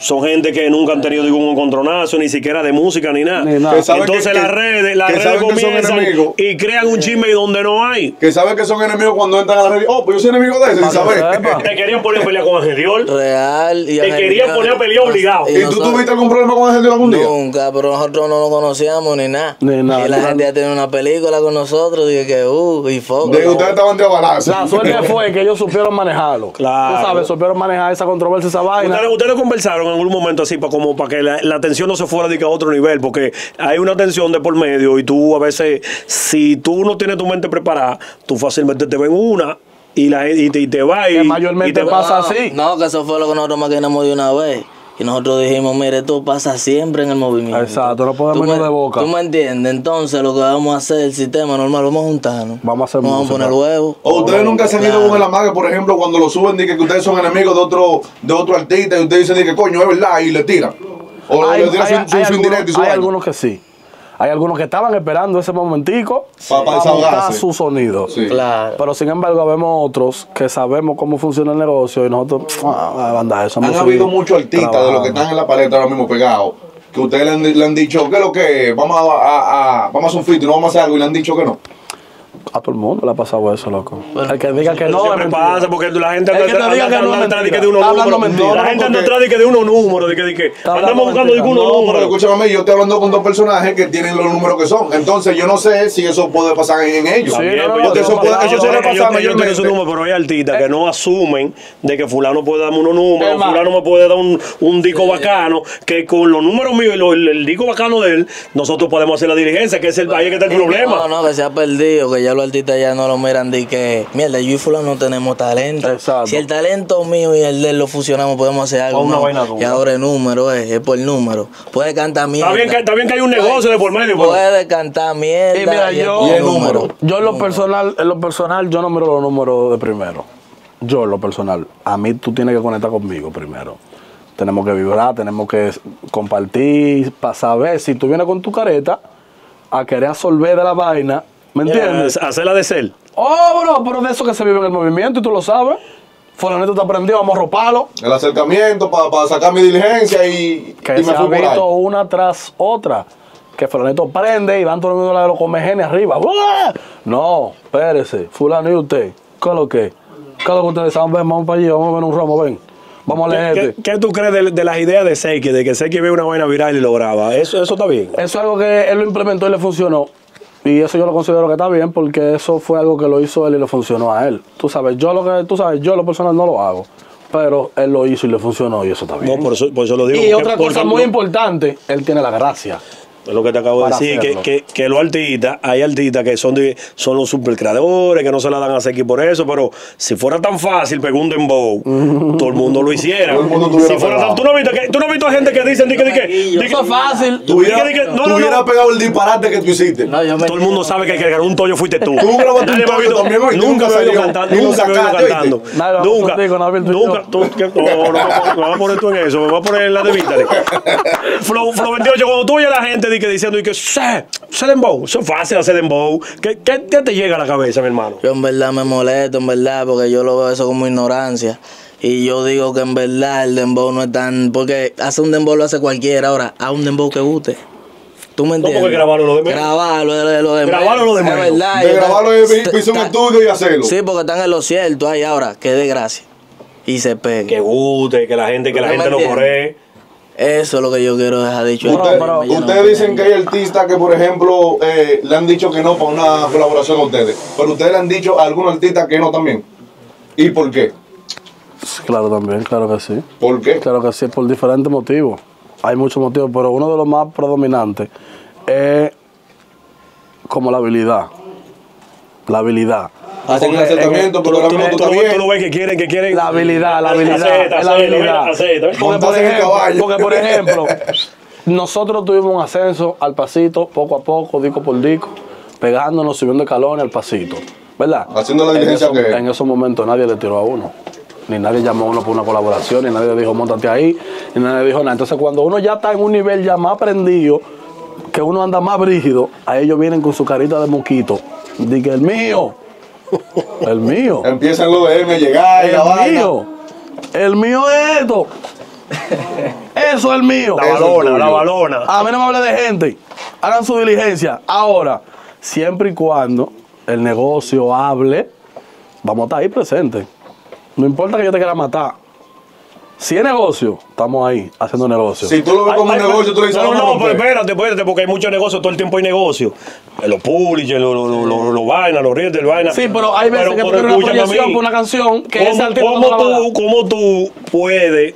Son gente que nunca han tenido ningún encontronazo, ni siquiera de música, ni nada. Entonces las redes comienzan y crean un chisme donde no hay. Que saben que son enemigos cuando entran a la red. Oh, pues yo soy enemigo de ese, ¿sabes? Te querían poner a pelear con Angel Dior. Real. Te querían poner a pelear obligado. ¿Y tú tuviste algún problema con Angel Dior algún día? Nunca, pero nosotros no lo conocíamos ni nada. Y la gente ya tenía una película con nosotros. Dije que, y foco. Ustedes estaban de balance. La suerte fue que ellos supieron manejarlo. Claro. Tú sabes, supieron manejar esa controversia, esa vaina. Ustedes conversaron en algún momento así para que la tensión no se fuera de que a otro nivel, porque hay una tensión de por medio y tú a veces, si tú no tienes tu mente preparada, tú fácilmente te ven una y te va y mayormente pasa así. No, que eso fue lo que nosotros maquinamos de una vez. Y nosotros dijimos, mire, esto pasa siempre en el movimiento. Exacto, no podemos irnos de boca. ¿Tú me entiendes? Entonces, lo que vamos a hacer, el sistema normal, vamos a juntarnos. Vamos a hacer música. Vamos a poner huevos. O ustedes nunca se han ido con el amague, por ejemplo, cuando lo suben, dicen que ustedes son enemigos de otro artista y ustedes dicen que coño, es verdad, y le tiran. O le tiran su indirecto y su vaina. Hay algunos que sí. Hay algunos que estaban esperando ese momentico para montar su sonido. Sí. Claro. Pero sin embargo, vemos otros que sabemos cómo funciona el negocio y nosotros, banda, eso han habido muchos artistas de los que están en la paleta ahora mismo pegados, que ustedes le han dicho, ¿qué es lo que es? Vamos a hacer un feat, no vamos a hacer algo, y le han dicho que no. A todo el mundo le ha pasado eso, loco. Bueno, el que diga que no, siempre pasa, porque la gente anda atrás de que de unos números. La gente anda atrás de que de unos números, andamos buscando de unos números. Escúchame, yo estoy hablando con dos personajes que tienen los números que son. Entonces, yo no sé si eso puede pasar en ellos. Sí, porque eso puede pasar mayormente. Pero hay artistas que no asumen de que fulano puede darme unos números, fulano me puede dar un disco bacano, que con los números míos y el disco bacano de él, nosotros podemos hacer la diligencia, que es el país que está el problema. No, que se ha perdido, que ya ya los artistas ya no lo miran de que, mierda, yo y fulano no tenemos talento. Exacto. Si el talento mío y el de él lo fusionamos, podemos hacer algo. Una vaina y ahora el número es por número. Puede cantar mierda. Está bien que hay un negocio de por medio. Puede cantar mierda. Y mira, yo el número. Yo en lo personal, yo no miro los números de primero. Yo en lo personal, a mí tú tienes que conectar conmigo primero. Tenemos que vibrar, tenemos que compartir, para saber si tú vienes con tu careta a querer absorber de la vaina, ¿me entiendes? Hacerla de ser. Oh, bro, pero de eso que se vive en el movimiento y tú lo sabes. Fulanito te aprendió, vamos a roparlo. El acercamiento para sacar mi diligencia y que y se me ha visto una tras otra. Que fulanito prende y van todo el mundo a los comegenes arriba. ¡Buah! No, espérese, fulano y usted, ¿qué es lo que? ¿Qué es lo que ustedes saben? Ven, vamos para allí, vamos a ver un romo, ven. Vamos a leer. ¿Qué tú crees de las ideas de Seiki? De que Seiki ve una vaina viral y lo graba. ¿Eso está bien? Eso es algo que él lo implementó y le funcionó. Y eso yo lo considero que está bien porque eso fue algo que lo hizo él y le funcionó a él. Tú sabes, yo lo personal no lo hago. Pero él lo hizo y le funcionó y eso está bien. No, por eso lo digo. Y otra cosa muy importante, él tiene la gracia. Es lo que te acabo de decir, que los artistas, hay artistas que son los supercreadores, que no se la dan a Seiki por eso, pero si fuera tan fácil pegar un dembow, todo el mundo lo hiciera. Si fuera tan, ¿tú no has visto gente que dicen que eso es fácil? Tú hubieras pegado el disparate que tú hiciste. Todo el mundo sabe que el que ganó un toyo fuiste tú. Tú grabaste un toyo también y nunca salió cantando. Nunca. Me vas a poner tú en eso, me vas a poner en la de Vítale. Flow 28, cuando tú oyes la gente diciendo y que se dembow, eso es fácil hacer dembow. ¿Qué te llega a la cabeza, mi hermano? Yo en verdad me molesto, en verdad, porque yo lo veo eso como ignorancia. Y yo digo que en verdad el dembow no es tan... Porque hacer un dembow lo hace cualquiera, ahora, a un dembow que guste. ¿Tú me entiendes? No, porque grabarlo lo de menos. Grabarlo lo de menos. Es verdad. De grabarlo es un estudio y hacerlo. Sí, porque están en lo cierto ahí ahora, que de gracia. Y se pegue. Que guste, que la gente lo coree. Eso es lo que yo quiero dejar dicho. Ustedes dicen que hay artistas que, por ejemplo, le han dicho que no para una colaboración a ustedes. Pero ustedes le han dicho a algún artista que no también. ¿Y por qué? Claro, también, claro que sí. ¿Por qué? Claro que sí, por diferentes motivos. Hay muchos motivos, pero uno de los más predominantes es como la habilidad. La habilidad. Hacen el acercamiento, pero tú lo ves que quieren. La habilidad. Porque, por ejemplo, nosotros tuvimos un ascenso al pasito, poco a poco, disco por disco, pegándonos, subiendo escalones al pasito, ¿verdad? Haciendo la diligencia que... En esos momentos nadie le tiró a uno. Ni nadie llamó a uno por una colaboración, ni nadie le dijo, móntate ahí, ni nadie le dijo nada. Entonces, cuando uno ya está en un nivel ya más aprendido, que uno anda más brígido, a ellos vienen con su carita de moquito. Dice, el mío. El mío. Empiezan los DM a llegar y la vaina. El mío es esto. Eso es el mío. La balona. A mí no me hable de gente. Hagan su diligencia. Ahora, siempre y cuando el negocio hable, vamos a estar ahí presentes. No importa que yo te quiera matar. Si es negocio, estamos ahí, haciendo negocio. Si tú lo ves como un negocio, tú le dices... No, pero espérate, porque hay muchos negocios, todo el tiempo hay negocios. Los publishers, los vainas, los reels del vaina. Sí, pero hay veces que ponen una proyección por una canción que es al tiempo de la bala. ¿Cómo tú puedes...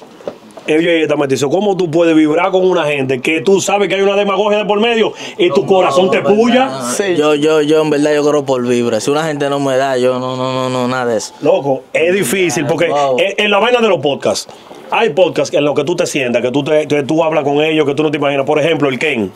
¿Cómo tú puedes vibrar con una gente que tú sabes que hay una demagogia de por medio y tu corazón te puya? Sí. Yo en verdad creo por vibra. Si una gente no me da, yo no, nada de eso. Loco, es difícil porque en la vaina de los podcasts, hay podcasts en los que tú te sientas, que tú hablas con ellos, que tú no te imaginas. Por ejemplo, el Ken.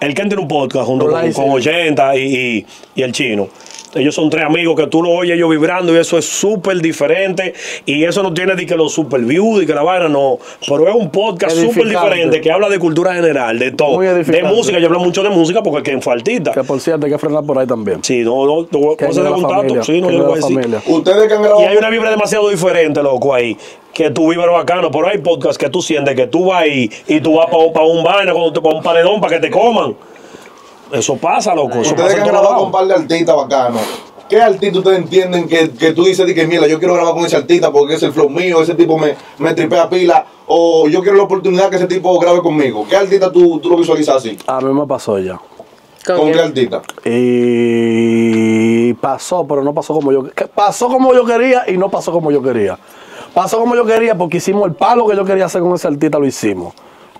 El Ken tiene un podcast junto con 80 y el Chino. Ellos son tres amigos que tú lo oyes ellos vibrando y eso es súper diferente. Y eso no tiene ni que los super views y que la vaina, no. Pero es un podcast súper diferente que habla de cultura general, de todo. De música, yo hablo mucho de música porque es infartista. Que por cierto, hay que frenar por ahí también. Sí, no, cosas de contacto. Sí, no, yo lo voy a decir. Ustedes que han grabado. Y hay una vibra demasiado diferente, loco, ahí. Que tú vibras bacano, pero hay podcasts que tú sientes que tú vas ahí y tú vas para un vaina, para un paredón, para que te coman. Eso pasa, loco. Ustedes que han grabado con un par de artistas bacanos. ¿Qué artista ustedes entienden que tú dices que mierda, yo quiero grabar con ese artista porque es el flow mío, ese tipo me tripea pila, o yo quiero la oportunidad que ese tipo grabe conmigo? ¿Qué artista tú lo visualizas así? A mí me pasó ya. ¿Con qué artista? Y pasó, pero no pasó como yo quería. Pasó como yo quería y no pasó como yo quería. Pasó como yo quería porque hicimos el palo que yo quería hacer con ese artista, lo hicimos.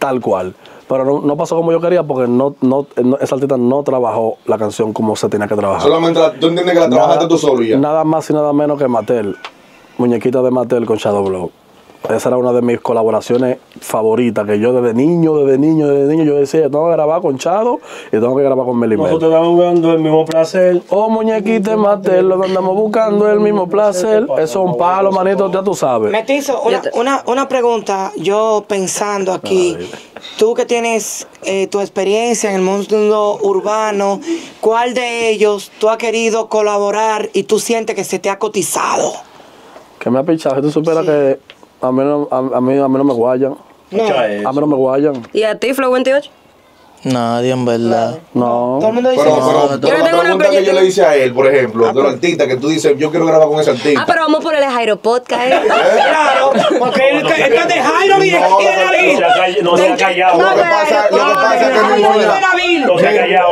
tal cual. Pero no pasó como yo quería porque esa artista no trabajó la canción como se tenía que trabajar. Solamente tú entiendes que la trabajaste tú solo ya. Nada más y nada menos que Mattel. Muñequita de Mattel con Shadow Blow. Esa era una de mis colaboraciones favoritas, que yo desde niño, yo decía, tengo que grabar con Chado y tengo que grabar con Melimel. Nosotros estamos buscando el mismo placer. Oh, muñequita, Mattel, lo andamos buscando el mismo placer. Eso es un palo, manito, ya tú sabes. Mestizo, una pregunta, yo pensando aquí, tú que tienes tu experiencia en el mundo urbano, ¿cuál de ellos tú has querido colaborar y tú sientes que se te ha cotizado? Que me ha pichado, tú superas que... A mí no me guayan. No. A mí no me guayan. ¿Y a ti, Flow 28? Nadie, en verdad. No. Todo el mundo dice eso. Pero la pregunta que yo le hice a él, por ejemplo, de los artistas, que tú dices, yo quiero grabar con ese artista. Ah, pero vamos a ponerle Jairo Podcast. Claro, porque esto es de Jairo y de Nabil. No se ha callado. Lo que pasa es que no es Nabil. No se ha callado.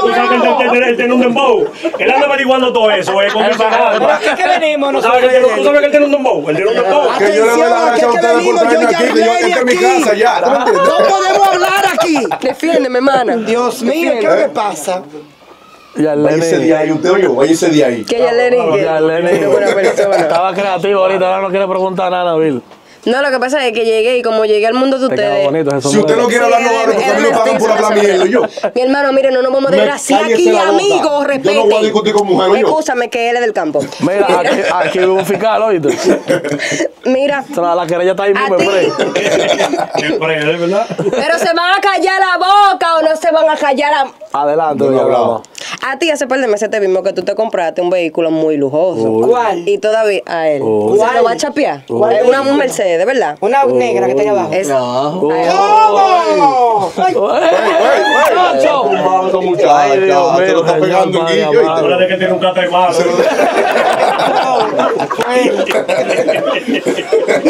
Tú sabes que él tiene un dembow. Él anda averiguando todo eso. Con mi palabra. ¿Por qué venimos nosotros? Tú sabes que él tiene un dembow. Él tiene un dembow. Que yo le voy a dar gracias a ustedes por traerme aquí. Esta es mi casa ya. No podemos hablar aquí. Defiéndeme, hermana. Dios mío, ¿qué me pasa? Váyase de ahí, usted oyó, váyase de ahí. Que Yailin es buena persona. Estaba creativo ahorita, ahora no quiere preguntar nada, Nabil. No, lo que pasa es que llegué y como llegué al mundo de ustedes. Bonito, si usted no quiere hablar, no hable, porque a mí me pagan por hablar mierda. Yo. Mi hermano, mire, no nos vamos a dejar así aquí, amigos, respeten. Yo no voy a discutir con mujeres. Escúchame, que él es del campo. Mira, aquí hubo un fiscal, oíste. Mira. La querella está ahí mismo, ¿verdad? Pero se van a callar la boca o no se van a callar la. Adelante, yo hablaba. A ti hace par de meses te vimos que tú te compraste un vehículo muy lujoso. ¿Cuál? Y todavía a él. ¿Se lo va a chapear? Una Mercedes, ¿verdad? Una negra que está ahí abajo. Esa. ¡Cómo! ¡Ay! ¡Ay! ¡Te lo está pegando un guillo! Ahora que tiene un catemado.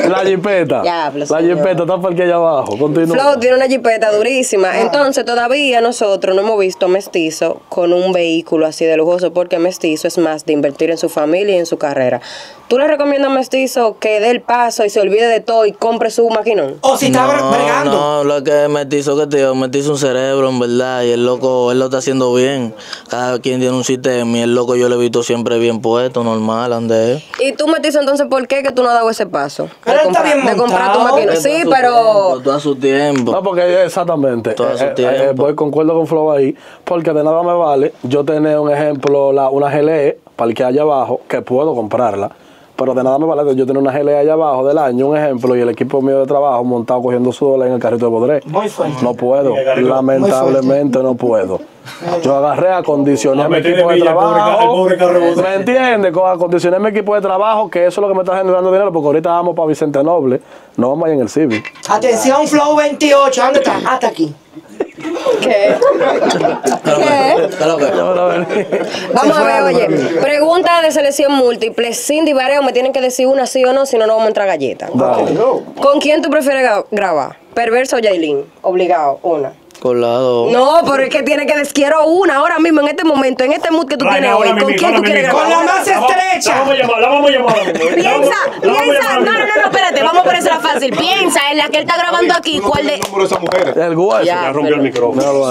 La jipeta. La jipeta está por aquí allá abajo. Continúa. Flow tiene una jipeta durísima. Entonces todavía nosotros no hemos visto Mestizo con un vehículo así de lujoso, porque Mestizo es más de invertir en su familia y en su carrera. ¿Tú le recomiendas a Mestizo que dé el paso y se olvide de todo y compre su maquinón? O si está bregando. No, lo que Mestizo Mestizo un cerebro, en verdad, y el loco, él lo está haciendo bien. Cada quien tiene un sistema y el loco yo lo he visto siempre bien puesto, normal, ande. ¿Y tú, Mestizo, entonces por qué que tú no has dado ese paso? Pero él está bien montado. De comprar tu maquinón. Sí, pero... Todo a su tiempo. No, porque exactamente. Todo a su tiempo. Voy concuerdo con Flow ahí, porque de nada me vale yo tener un ejemplo, una GLE, parqueada allá abajo, que puedo comprarla. Pero de nada me vale yo tener una GLE allá abajo del año, un ejemplo, y el equipo mío de trabajo montado cogiendo su dólar en el carrito de Bodré. Muy fuerte. No puedo, lamentablemente no puedo. Yo agarré, acondicioné mi equipo de trabajo. ¿Me entiendes? Acondicioné mi equipo de trabajo, que eso es lo que me está generando dinero, porque ahorita vamos para Vicente Noble, no vamos allá en el Civic. Atención, Flow 28, ¿dónde está? Hasta aquí. ¿Qué? Vamos a ver, oye. Pregunta de selección múltiple. Cindy Vareo, me tienen que decir una sí o no, si no, no vamos a entrar galletas. Okay. ¿Con quién tú prefieres grabar? ¿Perverso o Yailin? Obligado, una. Colado. No, pero es que tiene que quiero una ahora mismo, en este momento, en este mood que tú tienes hoy. ¿Con quién tú quieres grabar? Con la más estrecha. La vamos a llamar, Piensa, no, espérate, vamos a ponérsela fácil. Piensa en la que él está grabando aquí. ¿Cuál de? El guay. Ya rompió el micrófono.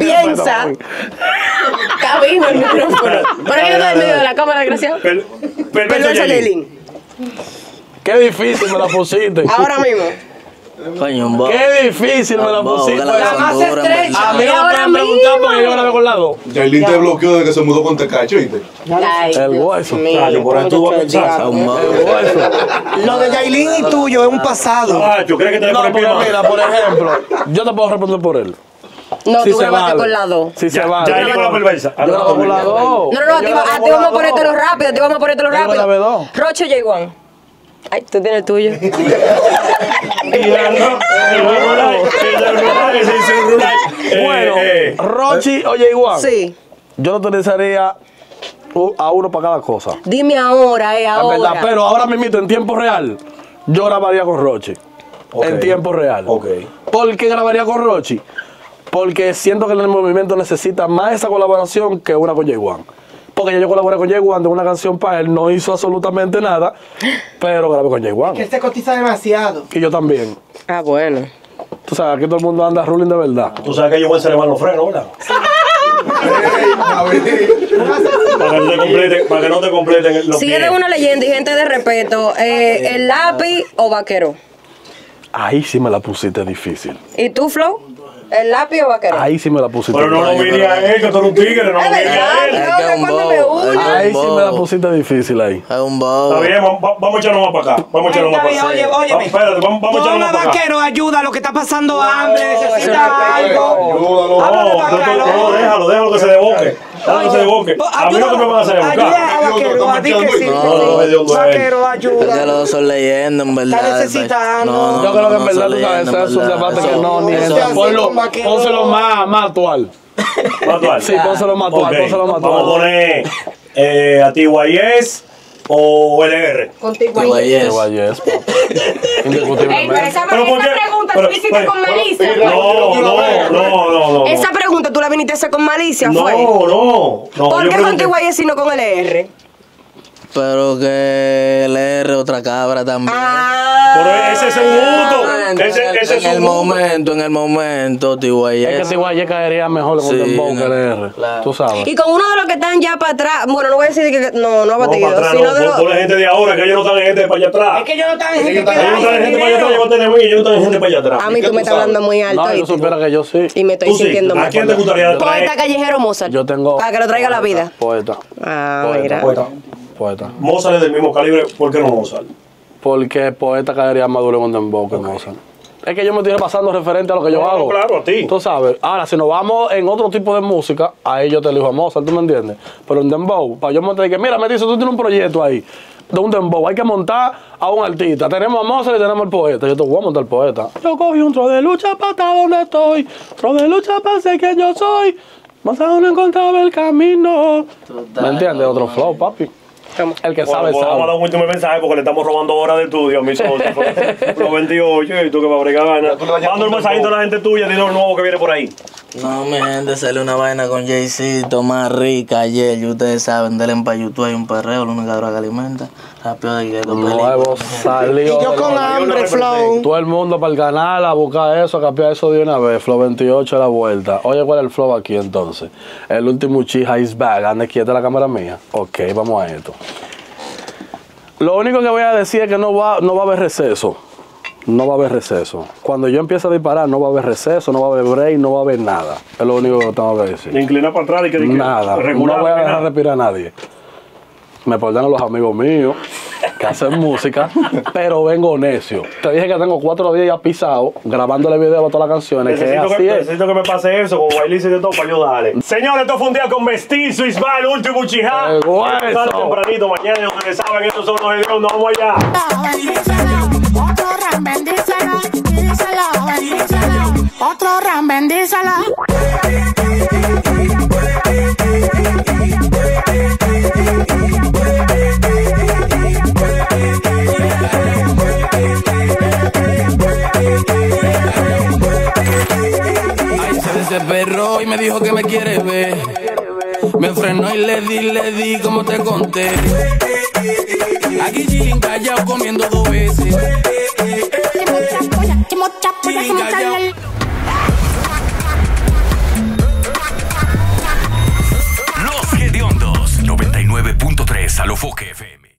Piensa. Cabina el micrófono. Por ahí está el medio de la cámara, gracias. Perverso Yailin. Qué difícil me la pusiste. Ahora mismo. Qué difícil me la pusiste. La más estrecha. A mí ahora me preguntaban porque yo grabé con la 2. Yailin te bloqueó desde que se mudó con Tecacho, ¿viste? El hueso. Por ahí tú vas a pensar. Lo de Yailin y tuyo es un pasado. ¿Tú crees que te voy a responder? No, mira, por ejemplo, yo te puedo responder por él. No, tú grabaste con la 2. Sí, se va. Ya llegó la perversa. Yo grabo con la 2. No, a ti vamos a ponértelo rápido. Rochi o Jay Wan. Ay, tú tienes el tuyo. Bueno, Rochi o Jay Wan. Sí. Yo no utilizaría a uno para cada cosa. Dime ahora, ahora. Es verdad, pero ahora mismo, en tiempo real, yo grabaría con Rochi. Okay. En tiempo real. Ok. ¿Por qué grabaría con Rochi? Porque siento que el movimiento necesita más esa colaboración que una con Jay Wan. porque ya yo colaboré con Jay Wan de una canción para él, no hizo absolutamente nada, pero grabé con Jay Wan. Que él se cotiza demasiado. Y yo también. Ah, bueno. Tú sabes, aquí todo el mundo anda ruling de verdad. Tú sabes que Jay Wan se le van los frenos, ¿verdad? Para que no te completen los. Si eres una leyenda y gente de respeto, ¿El Lápiz o Vaquero? Ahí sí me la pusiste difícil. ¿Y tú, Flow? ¿El Lápiz o Vaquero? Ahí sí me la pusiste difícil. Pero no lo vine a él, que tú eres un tigre, no lo vine a él. Ahí sí me la pusiste difícil ahí. Es un bobo. Está bien, vamos a echarnos más para acá. Vamos a echarnos más para acá. Oye, óyeme. Espérate, vamos a echarnos más para acá. Vaquero, ayuda, lo que está pasando hambre, necesita algo. Ayúdalo, déjalo que se desboque. A mí no me van a hacer Vaquero, ayuda. Que los son leyendas, en verdad. Está necesitando. Yo creo que en verdad tú sabes, es un debate que no, ni gente. Pónselo más actual. Sí, pónselo más actual. Vamos a poner a T.Y.S. o LR. Con T.Y.S. Indiscutiblemente. Pero esa pregunta tú la hiciste con malicia. No. Esa pregunta tú la viniste a hacer con malicia, ¿fue? No. ¿Por qué con T.Y.S. y no con LR? Pero que LR otra cabra también. Pero ese es un gusto. Ese es el momento, T.Y.S. Es que T.Y.S. caería mejor con Dembow que LR. Tú sabes. Y con uno de los que están ya para atrás. Bueno, no voy a decir que no ha batido. Con la gente de ahora, que ellos no están en gente para allá atrás. Es que ellos no están en gente para allá atrás. Ellos no están en gente para allá atrás. A mí tú me estás hablando muy alto. No, yo supiera que yo sí. Y me estoy sintiendo mal. ¿A quién te gustaría traer? Poeta Callejero, Mozart. Yo tengo. Para que lo traiga la vida. Poeta. Ah, mira. Poeta. Mozart es del mismo calibre, ¿por qué no Mozart? Porque Poeta caería más duro con Dembow que Mozart. Es que yo me estoy pasando referente a lo que yo hago. Claro, a ti. Tú sabes. Ahora, si nos vamos en otro tipo de música, ahí yo te elijo a Mozart, ¿tú me entiendes? Pero en Dembow, para yo montar, que mira, Mestizo, tú tienes un proyecto ahí de un Dembow, hay que montar a un artista. Tenemos a Mozart y tenemos al Poeta. Yo te voy a montar al Poeta. Yo cogí un tro de lucha para estar donde estoy, tro de lucha para ser quien yo soy. Mozart no encontraba el camino. Total, ¿me entiendes? Otro flow, papi. El que sabe, sabe. Vamos a dar un último mensaje porque le estamos robando horas de estudio a mis socios. Los 28, y tú que vas a bregar vaina. Mando un mensajito a la gente tuya, dile lo nuevo que viene por ahí. No, mi gente, sale una vaina con Jay-Z, más rica ayer. Y ustedes saben, denle para YouTube, hay un perreo, la única hora que alimenta. Rápido de que nuevo salió. Y yo con hambre, Flow. Todo el mundo para el canal a buscar eso, a capear eso de una vez. Flow 28 a la vuelta. Oye, ¿cuál es el flow aquí entonces? El último Uchiha is back. Ande quieta la cámara mía. Ok, vamos a esto. Lo único que voy a decir es que no va a haber receso. No va a haber receso. Cuando yo empiece a disparar, no va a haber receso, no va a haber break, no va a haber nada. Es lo único que tengo que decir. Inclina para atrás y que nada. No voy a dejar respirar a nadie. Me perdonan los amigos míos que hacen música, pero vengo necio. Te dije que tengo 4 días ya pisado grabándole video a todas las canciones. Necesito que me pase eso, como Yailin y de todo para yo darle. Señores, esto fue un día con Mestizo, Ismael, último Uchiha. Sale tempranito, mañana, ustedes saben, estos son Los Jediondos, vamos allá. Otro ram, bendícelo, otro ram, perro y me dijo que me quiere ver. Me frenó y le di como te conté. Aquí chilling callao comiendo 2 veces. Los Jediondos 99.3 a lo Foque.